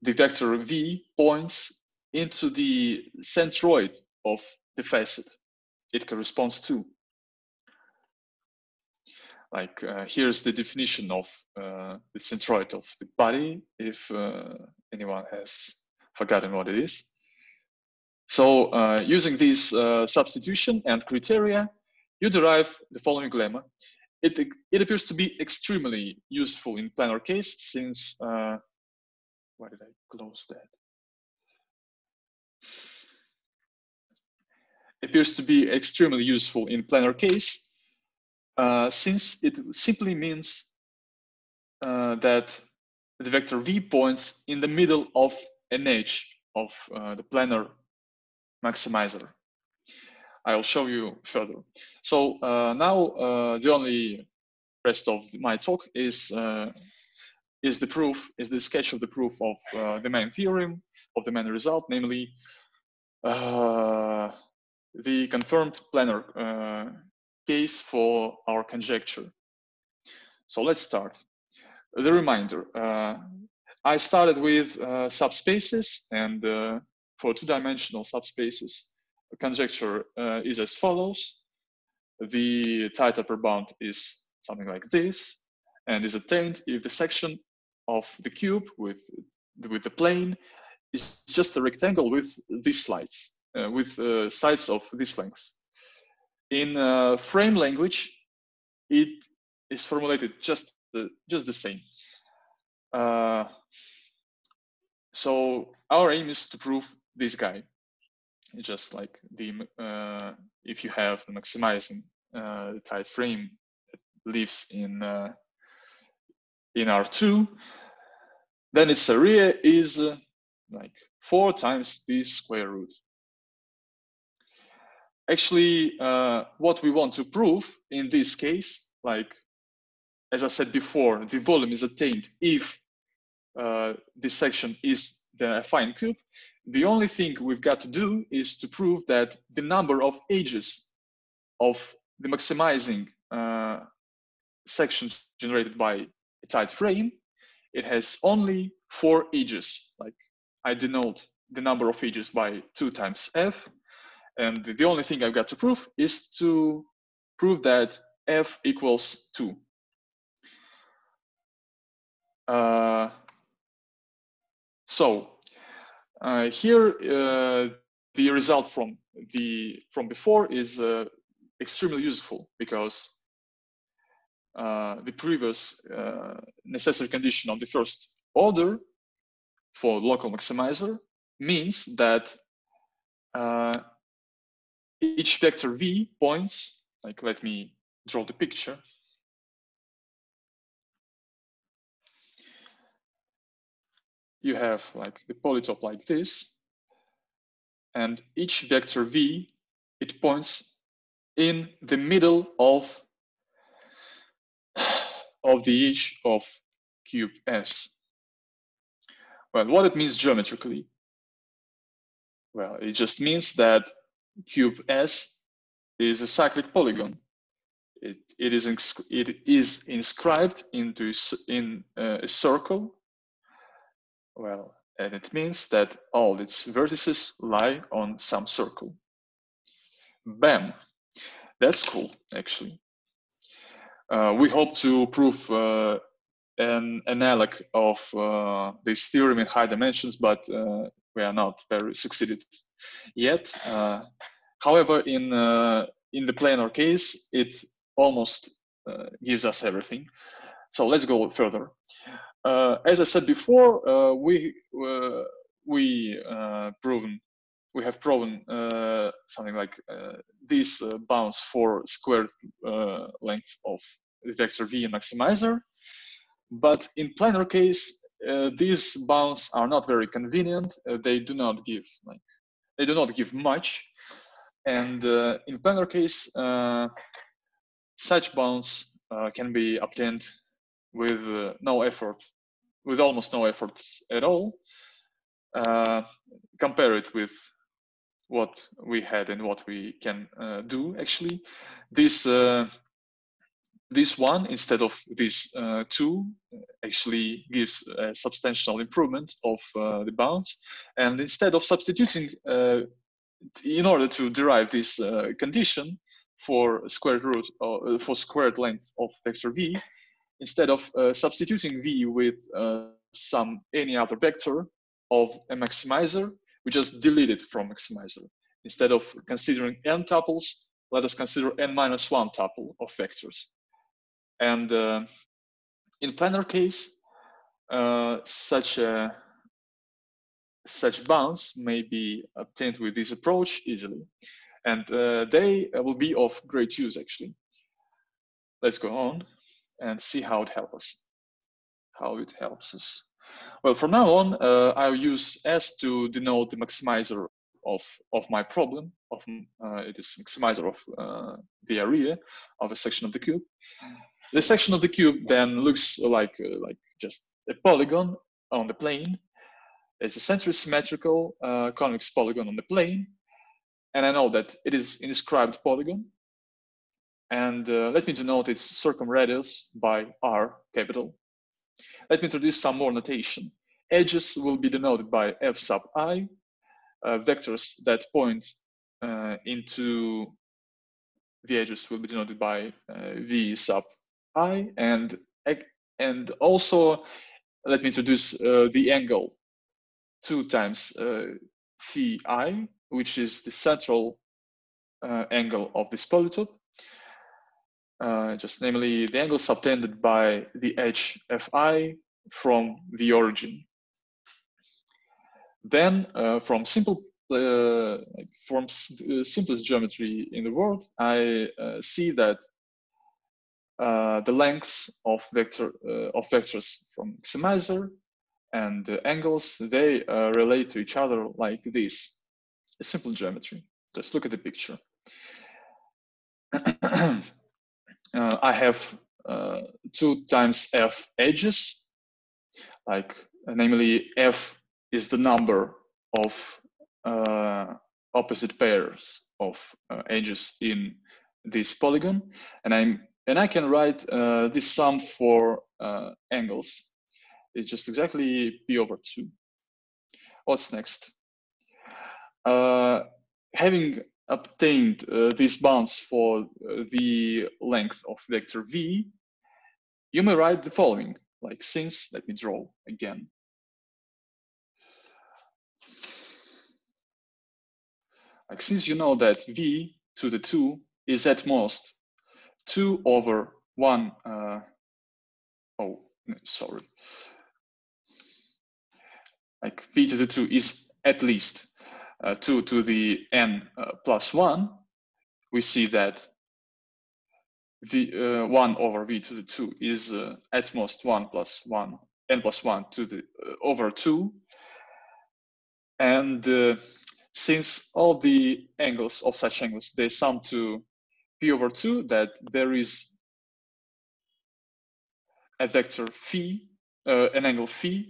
the vector v points into the centroid of the facet it corresponds to. Like uh, here's the definition of uh, the centroid of the body, if uh, anyone has forgotten what it is. So uh, using this uh, substitution and criteria, you derive the following lemma. It, it appears to be extremely useful in planar case since, uh, why did I close that? It appears to be extremely useful in planar case uh, since it simply means uh, that the vector v points in the middle of an edge of uh, the planar maximizer. I'll show you further. So uh, now uh, the only rest of my talk is uh, is the proof, is the sketch of the proof of uh, the main theorem, of the main result, namely uh, the confirmed planar uh, case for our conjecture. So let's start. The reminder, uh, I started with uh, subspaces, and uh, for two-dimensional subspaces, conjecture uh, is as follows. The tight upper bound is something like this and is attained if the section of the cube with with the plane is just a rectangle with these slides uh, with uh, sides of this length. In uh, frame language, it is formulated just the, just the same. Uh, so our aim is to prove this guy. Just like the uh, if you have maximizing uh, the tight frame that lives in uh, in R two, then its area is uh, like four times the square root. Actually, uh, what we want to prove in this case, like as I said before, the volume is attained if uh, this section is the affine cube. The only thing we've got to do is to prove that the number of edges of the maximizing uh, section generated by a tight frame, it has only four edges. Like I denote the number of edges by two times f, and the only thing I've got to prove is to prove that f equals two. Uh, So uh, here uh, the result from the from before is uh, extremely useful, because uh, the previous uh, necessary condition of the first order for local maximizer means that uh, each vector v points, like let me draw the picture. You have like the polytope like this, and each vector v, it points in the middle of of the edge of cube S. Well, what it means geometrically? Well, it just means that cube S is a cyclic polygon. It it is it is inscribed into in uh, a circle. Well, and it means that all its vertices lie on some circle. Bam! That's cool, actually. Uh, we hope to prove uh, an analog of uh, this theorem in high dimensions, but uh, we are not very succeeded yet. Uh, however, in uh, in the planar case, it almost uh, gives us everything. So let's go further. Uh, as I said before, uh, we uh, we uh, proven we have proven uh, something like uh, these uh, bounds for squared uh, length of the vector v in maximizer. But in planar case, uh, these bounds are not very convenient. Uh, they do not give like they do not give much, and uh, in planar case, uh, such bounds uh, can be obtained with uh, no effort, with almost no effort at all. Uh, compare it with what we had and what we can uh, do actually. This uh, this one, instead of these uh, two, actually gives a substantial improvement of uh, the bounds. And instead of substituting, uh, in order to derive this uh, condition for squared root, uh, for squared length of vector v, instead of uh, substituting v with uh, some any other vector of a maximizer, we just delete it from maximizer. Instead of considering n tuples, let us consider n minus one tuple of vectors. And uh, in planar case, uh, such a, such bounds may be obtained with this approach easily, and uh, they will be of great use actually. Let's go on and see how it helps us. How it helps us. Well, from now on, uh, I'll use S to denote the maximizer of of my problem. Of uh, it is maximizer of uh, the area of a section of the cube. The section of the cube then looks like uh, like just a polygon on the plane. It's a centrally symmetrical uh, convex polygon on the plane, and I know that it is an inscribed polygon. And uh, let me denote its circumradius by R capital. Let me introduce some more notation. Edges will be denoted by F sub I. Uh, vectors that point uh, into the edges will be denoted by uh, V sub I. And, and also, let me introduce uh, the angle two times uh, phi I, which is the central uh, angle of this polytope. Uh, just namely the angle subtended by the edge Fi from the origin. Then uh, from simple uh, from the simplest geometry in the world, I uh, see that uh, the lengths of vector uh, of vectors from maximizer and the angles, they uh, relate to each other like this. A simple geometry. Just look at the picture. Uh, I have uh, two times f edges, like uh, namely f is the number of uh, opposite pairs of uh, edges in this polygon, and I'm and I can write uh, this sum for uh, angles. It's just exactly p over two. What's next? Uh, having obtained uh, these bounds for uh, the length of vector v, you may write the following, like since, let me draw again. Like, since you know that v to the two is at most two over one, uh, oh, sorry. Like v to the two is at least uh, two to the n uh, plus one, we see that v uh, one over v to the two is uh, at most one plus one, n plus one to the uh, over two. And uh, since all the angles of such angles, they sum to p over two, that there is a vector phi, uh, an angle phi,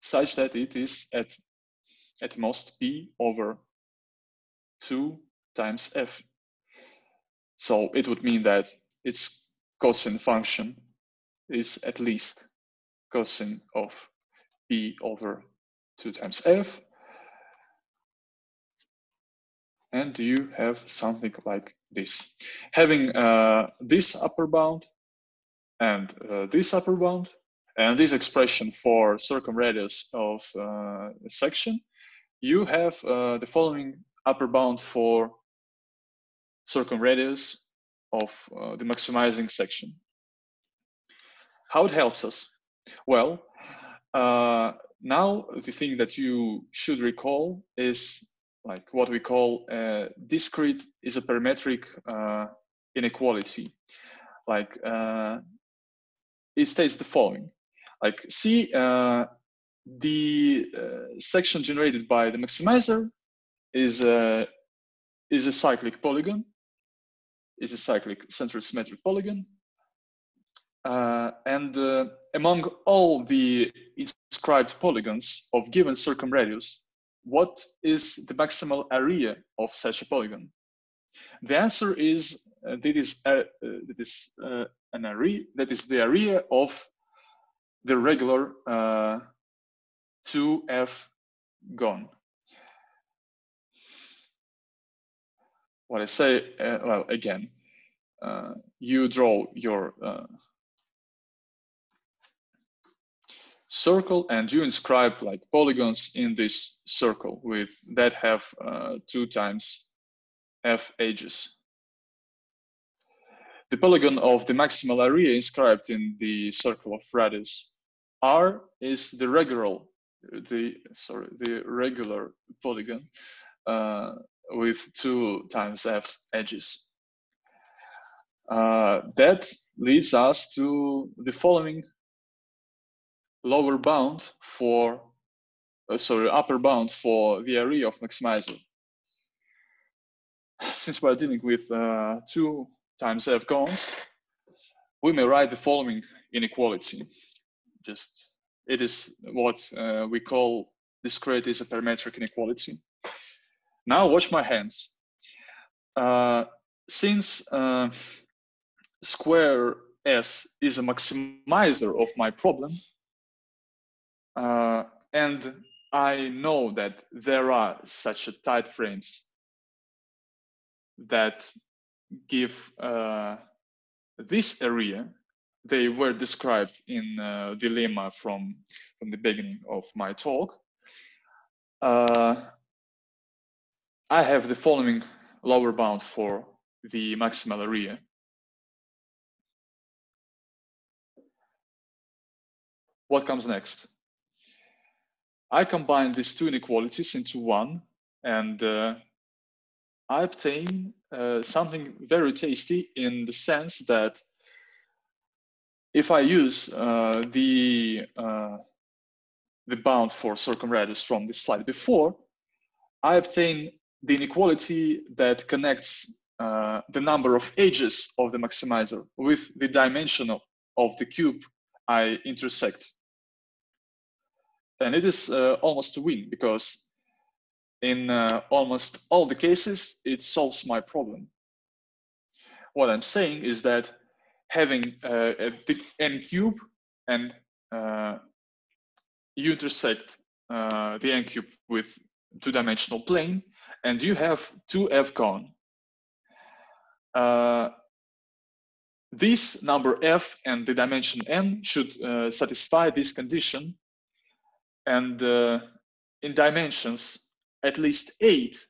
such that it is at, at most p over two times f. So it would mean that its cosine function is at least cosine of p over two times f. And you have something like this. Having uh, this upper bound and uh, this upper bound and this expression for circumradius of uh, a section, you have uh, the following upper bound for circumradius of uh, the maximizing section. How it helps us? Well, uh, now the thing that you should recall is like what we call a discrete isoperimetric uh, inequality. Like uh, it states the following, like see uh, the uh, section generated by the maximizer is a, is a cyclic polygon, is a cyclic central symmetric polygon. Uh, and uh, among all the inscribed polygons of given circumradius, what is the maximal area of such a polygon? The answer is uh, that is, uh, uh, that is uh, an area, that is the area of the regular uh, two F gon. What I say, uh, well, again, uh, you draw your uh, circle and you inscribe like polygons in this circle with that have uh, two times f edges. The polygon of the maximal area inscribed in the circle of radius R is the regular, the sorry, the regular polygon uh, with two times f edges. Uh, that leads us to the following lower bound for, uh, sorry, upper bound for the area of maximizer. Since we're dealing with uh, two times f gons, we may write the following inequality. Just, it is what uh, we call discrete isoperimetric inequality. Now watch my hands. Uh, since uh, square S is a maximizer of my problem, Uh, and I know that there are such a tight frames that give uh, this area. They were described in uh, dilemma from, from the beginning of my talk. Uh, I have the following lower bound for the maximal area. What comes next? I combine these two inequalities into one, and uh, I obtain uh, something very tasty in the sense that if I use uh, the uh, the bound for circumradius from the slide before, I obtain the inequality that connects uh, the number of edges of the maximizer with the dimension of, of the cube I intersect. And it is uh, almost a win, because in uh, almost all the cases, it solves my problem. What I'm saying is that having uh, a big n cube and uh, you intersect uh, the n cube with two-dimensional plane, and you have two f gon. Uh, this number f and the dimension n should uh, satisfy this condition. And uh, in dimensions at least eight,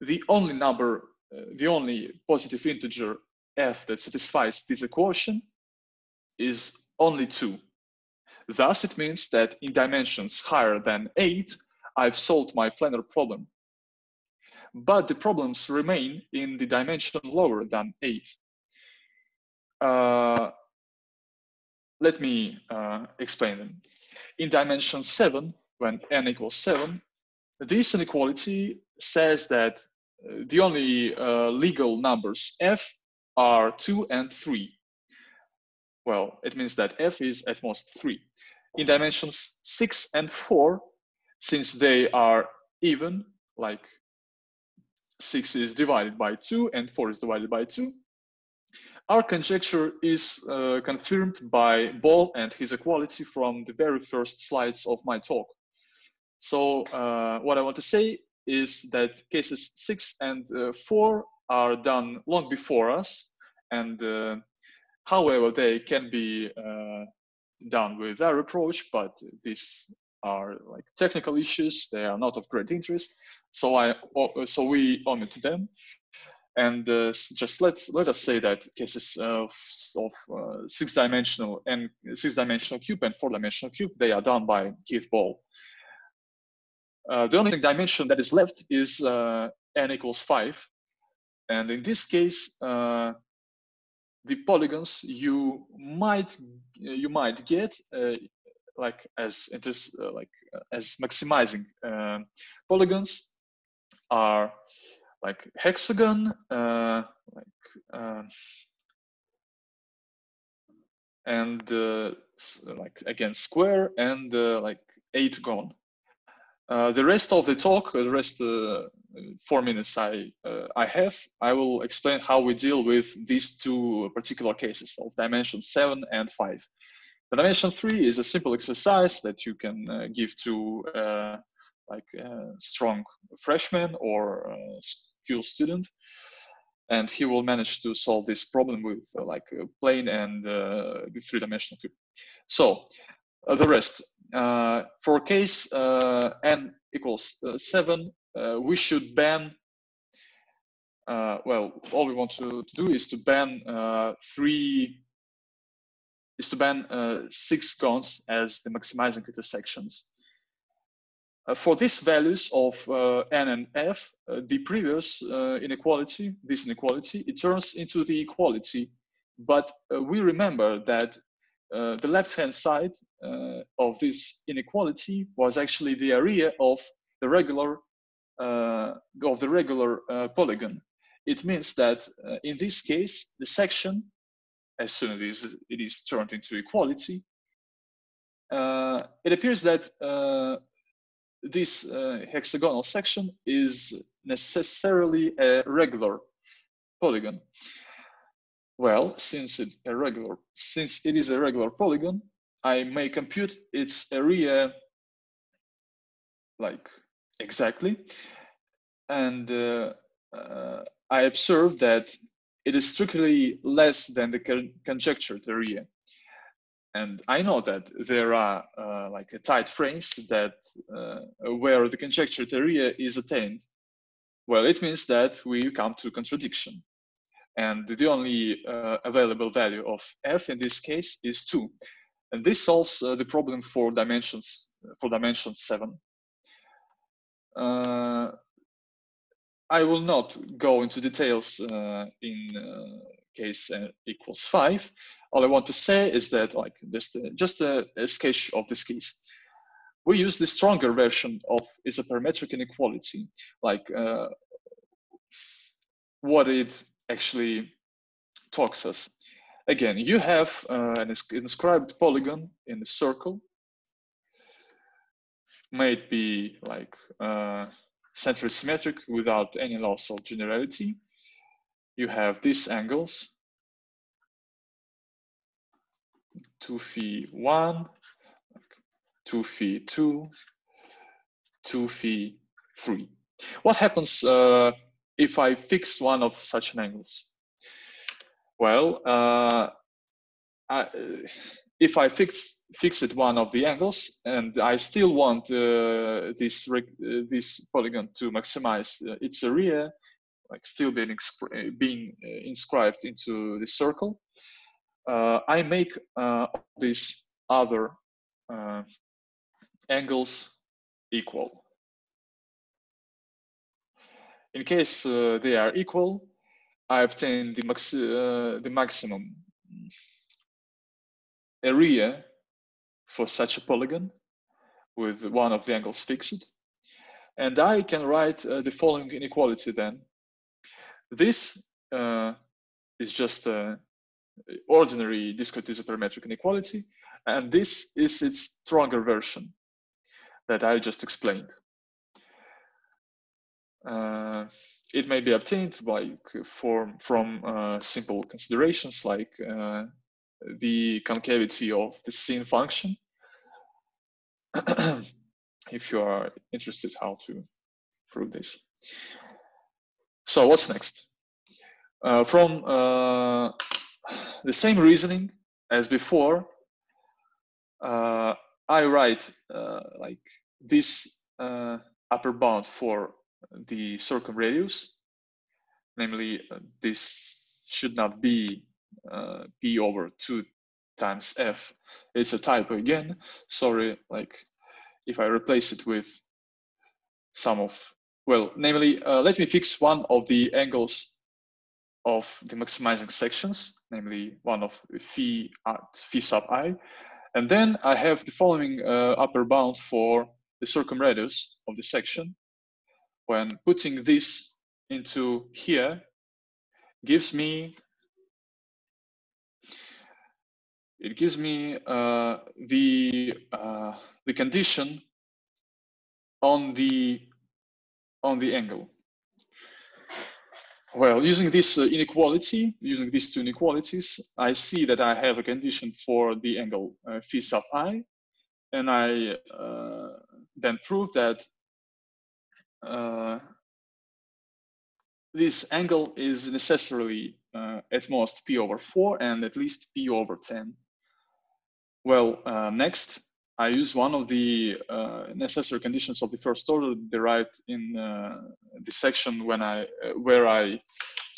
the only number, uh, the only positive integer f that satisfies this equation is only two. Thus, it means that in dimensions higher than eight, I've solved my planar problem. But the problems remain in the dimension lower than eight. Uh, let me uh, explain them. In dimension seven, when n equals seven, this inequality says that the only uh, legal numbers f are two and three. Well, it means that f is at most three. In dimensions six and four, since they are even, like six is divided by two and four is divided by two, our conjecture is uh, confirmed by Ball and his equality from the very first slides of my talk. So uh, what I want to say is that cases six and uh, four are done long before us, and uh, however they can be uh, done with our approach, but these are like technical issues, they are not of great interest. So I, so we omit them, and uh, just let let us say that cases of, of uh, six-dimensional and six-dimensional cube and four-dimensional cube, they are done by Keith Ball. Uh, the only dimension that is left is uh, n equals five, and in this case, uh, the polygons you might you might get. Uh, like as interest, uh, like uh, as maximizing uh, polygons are like hexagon, uh, like uh, and uh, like again square and uh, like eight-gon. Uh, the rest of the talk, the rest uh, four minutes I uh, I have, I will explain how we deal with these two particular cases of dimension seven and five. The dimension three is a simple exercise that you can uh, give to uh, like uh, strong freshman or uh, school student, and he will manage to solve this problem with uh, like a plane and uh, the three-dimensional cube. So uh, the rest uh, for case uh, n equals uh, seven, uh, we should ban. Uh, well, all we want to, to do is to ban uh, three. is to ban uh, six cons as the maximizing intersections. Uh, for these values of uh, n and f, uh, the previous uh, inequality, this inequality, it turns into the equality. But uh, we remember that uh, the left-hand side uh, of this inequality was actually the area of the regular uh, of the regular uh, polygon. It means that uh, in this case, the section, as soon as it is, it is turned into equality, uh, it appears that uh, this uh, hexagonal section is necessarily a regular polygon. Well, since it a regular, since it is a regular polygon, I may compute its area like exactly, and uh, uh, I observe that it is strictly less than the conjectured area. And I know that there are uh, like a tight frames that uh, where the conjectured area is attained. Well, it means that we come to contradiction. And the only uh, available value of f in this case is two. And this solves uh, the problem for dimensions, for dimension seven. Uh, I will not go into details uh, in uh, case n equals five. All I want to say is that, like, just, uh, just a, a sketch of this case. We use the stronger version of isoperimetric inequality, like uh, what it actually talks us. Again, you have uh, an inscribed polygon in a circle, might be like uh, centrally symmetric without any loss of generality. You have these angles, two phi one, two phi two, two phi three. What happens uh, if I fix one of such an angles? Well, uh, I, if I fix fixed one of the angles and I still want uh, this uh, this polygon to maximize uh, its area, like still being being inscribed into the circle, uh, I make uh, these other uh, angles equal. In case uh, they are equal, I obtain the max uh, the maximum area for such a polygon with one of the angles fixed, and I can write uh, the following inequality then. This uh, is just an ordinary discrete isoperimetric inequality, and this is its stronger version that I just explained. Uh, it may be obtained by form from uh, simple considerations like uh, the concavity of the sin function. If you are interested how to prove this. So what's next? Uh, from uh, the same reasoning as before, uh, I write uh, like this uh, upper bound for the circumradius, namely uh, this should not be uh, p over two times f. It's a typo again, sorry, like if I replace it with some of, well, namely, uh, let me fix one of the angles of the maximizing sections, namely one of phi at phi sub I, and then I have the following uh, upper bound for the circumradius of the section. When putting this into here, gives me it gives me uh, the uh, the condition on the on the angle. Well, using this uh, inequality, using these two inequalities, I see that I have a condition for the angle uh, phi sub I, and I uh, then prove that uh, this angle is necessarily uh, at most p over four and at least p over ten. Well, uh, next, I use one of the uh, necessary conditions of the first order derived in uh, the section when I, uh, where I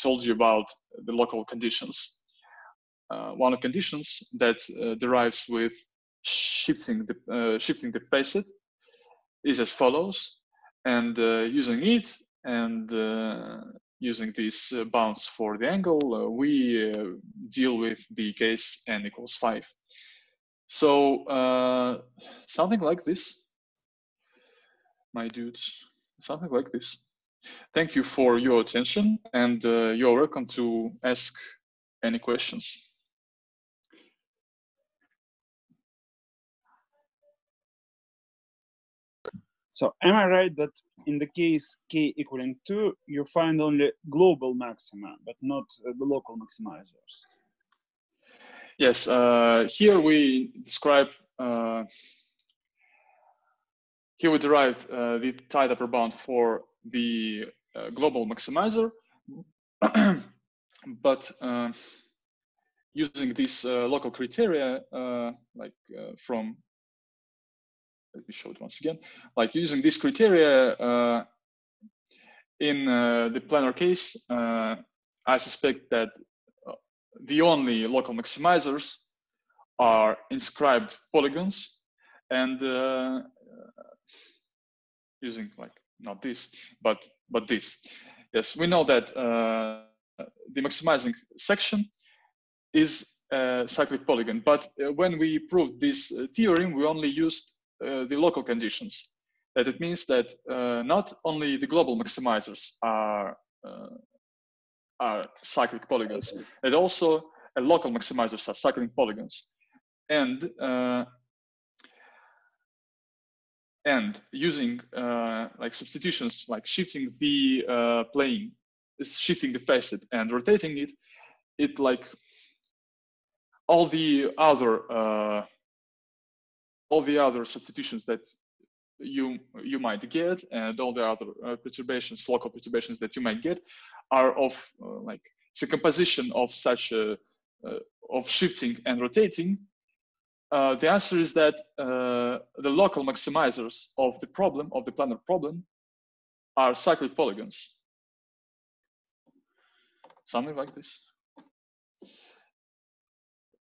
told you about the local conditions. Uh, one of conditions that uh, derives with shifting the, uh, shifting the facet is as follows, and uh, using it and uh, using these uh, bounds for the angle, uh, we uh, deal with the case n equals five. So uh, something like this, my dudes, something like this. Thank you for your attention, and uh, you're welcome to ask any questions. So am I right that in the case k equaling two, you find only global maxima, but not uh, the local maximizers? Yes, uh, here we describe, uh, here we derived uh, the tight upper bound for the uh, global maximizer, but uh, using these uh, local criteria, uh, like uh, from, let me show it once again, like using these criteria uh, in uh, the planar case, uh, I suspect that the only local maximizers are inscribed polygons, and uh, using like not this, but but this. Yes, we know that uh, the maximizing section is a cyclic polygon, but when we proved this theorem, we only used uh, the local conditions. That it means that uh, not only the global maximizers are uh, are cyclic polygons, and also uh, local maximizers are cyclic polygons, and uh, and using uh, like substitutions, like shifting the uh, plane, shifting the facet and rotating it, it like all the other uh, all the other substitutions that you you might get, and all the other uh, perturbations, local perturbations that you might get, are of uh, like it's a composition of such a, uh, of shifting and rotating, Uh, the answer is that uh, the local maximizers of the problem, of the planar problem, are cyclic polygons. Something like this.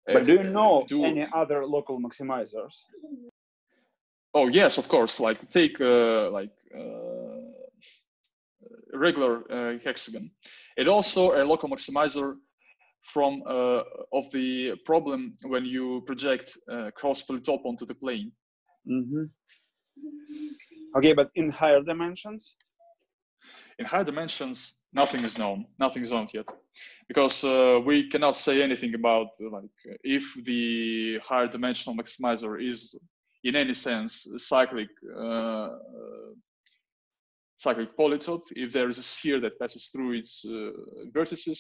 But if, do you know do, any other local maximizers? Oh, yes, of course. Like take uh, like uh, regular uh, hexagon. It also a local maximizer from uh, of the problem when you project uh, cross polytope onto the plane. Mm-hmm. Okay, but in higher dimensions? In higher dimensions, nothing is known. Nothing is known yet, because uh, we cannot say anything about like if the higher dimensional maximizer is in any sense cyclic uh, cyclic polytope. If there is a sphere that passes through its uh, vertices.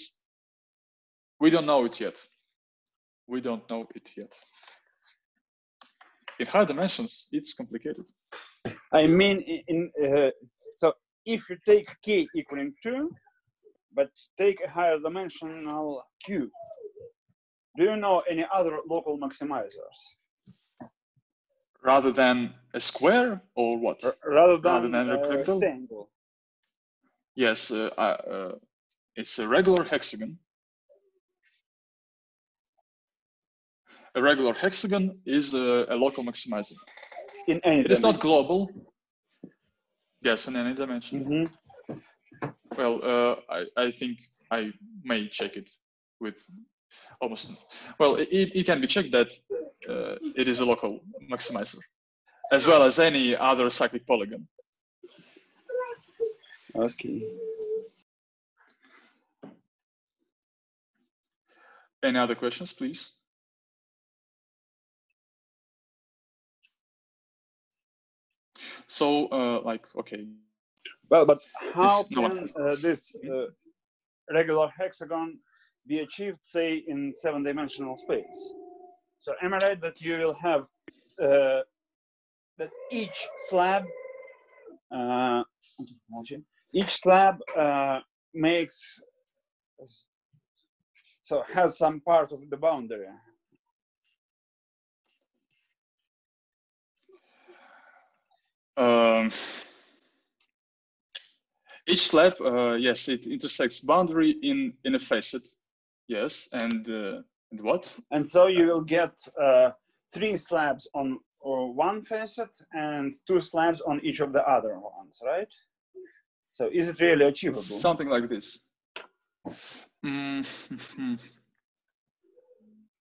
We don't know it yet. We don't know it yet. In high dimensions, it's complicated. I mean, in, in uh, so if you take k equaling two, but take a higher dimensional q, do you know any other local maximizers? Rather than a square or what? R rather than, than a rectangle? rectangle. Yes, uh, uh, it's a regular hexagon. A regular hexagon is a, a local maximizer. In any it dimension. Is not global. Yes, in any dimension. Mm-hmm. Well, uh, I, I think I may check it with almost. Well, it, it can be checked that uh, it is a local maximizer, as well as any other cyclic polygon. Okay. Any other questions, please? So, uh, like, okay. Well, but how this, can no uh, this uh, regular hexagon be achieved, say, in seven-dimensional space? So, am I right that you will have uh, that each slab, uh, each slab uh, makes so has some part of the boundary? Um, each slab, uh, yes, it intersects boundary in in a facet, yes, and uh, and what? And so you will get uh, three slabs on or one facet and two slabs on each of the other ones, right? So is it really achievable? Something like this. Mm-hmm.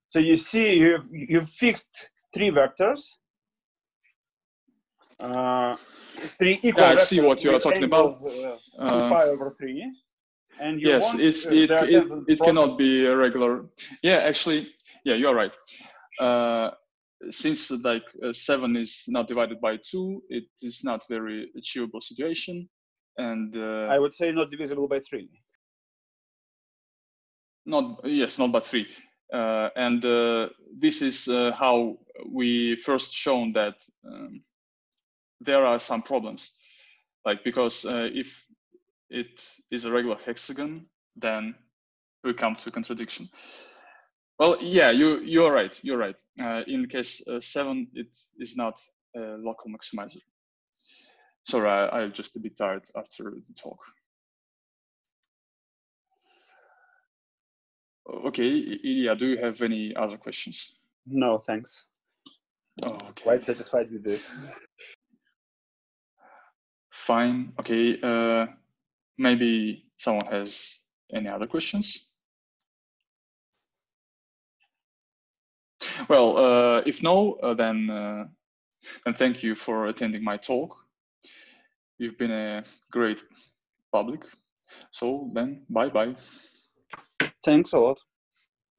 So you see, you you've fixed three vectors. Uh, three equal yeah, I see what you are talking about. Uh, uh, pi over three, and you yes, want it's, it it, it cannot be a regular. Yeah, actually, yeah, you are right. Uh, since uh, like uh, seven is not divided by two, it is not very achievable situation, and uh, I would say not divisible by three. Not yes, not by three, uh, and uh, this is uh, how we first shown that. Um, There are some problems, like because uh, if it is a regular hexagon, then we come to contradiction. Well, yeah, you you're right. You're right. Uh, in case uh, seven, it is not a local maximizer. Sorry, I, I'm just a bit tired after the talk. Okay, Ilya, do you have any other questions? No, thanks. Oh, okay. Quite satisfied with this. Fine. Okay. Uh, maybe someone has any other questions? Well, uh, if no, uh, then uh, then thank you for attending my talk. You've been a great public. So then, bye bye. Thanks a lot.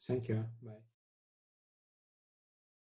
Thank you. Bye.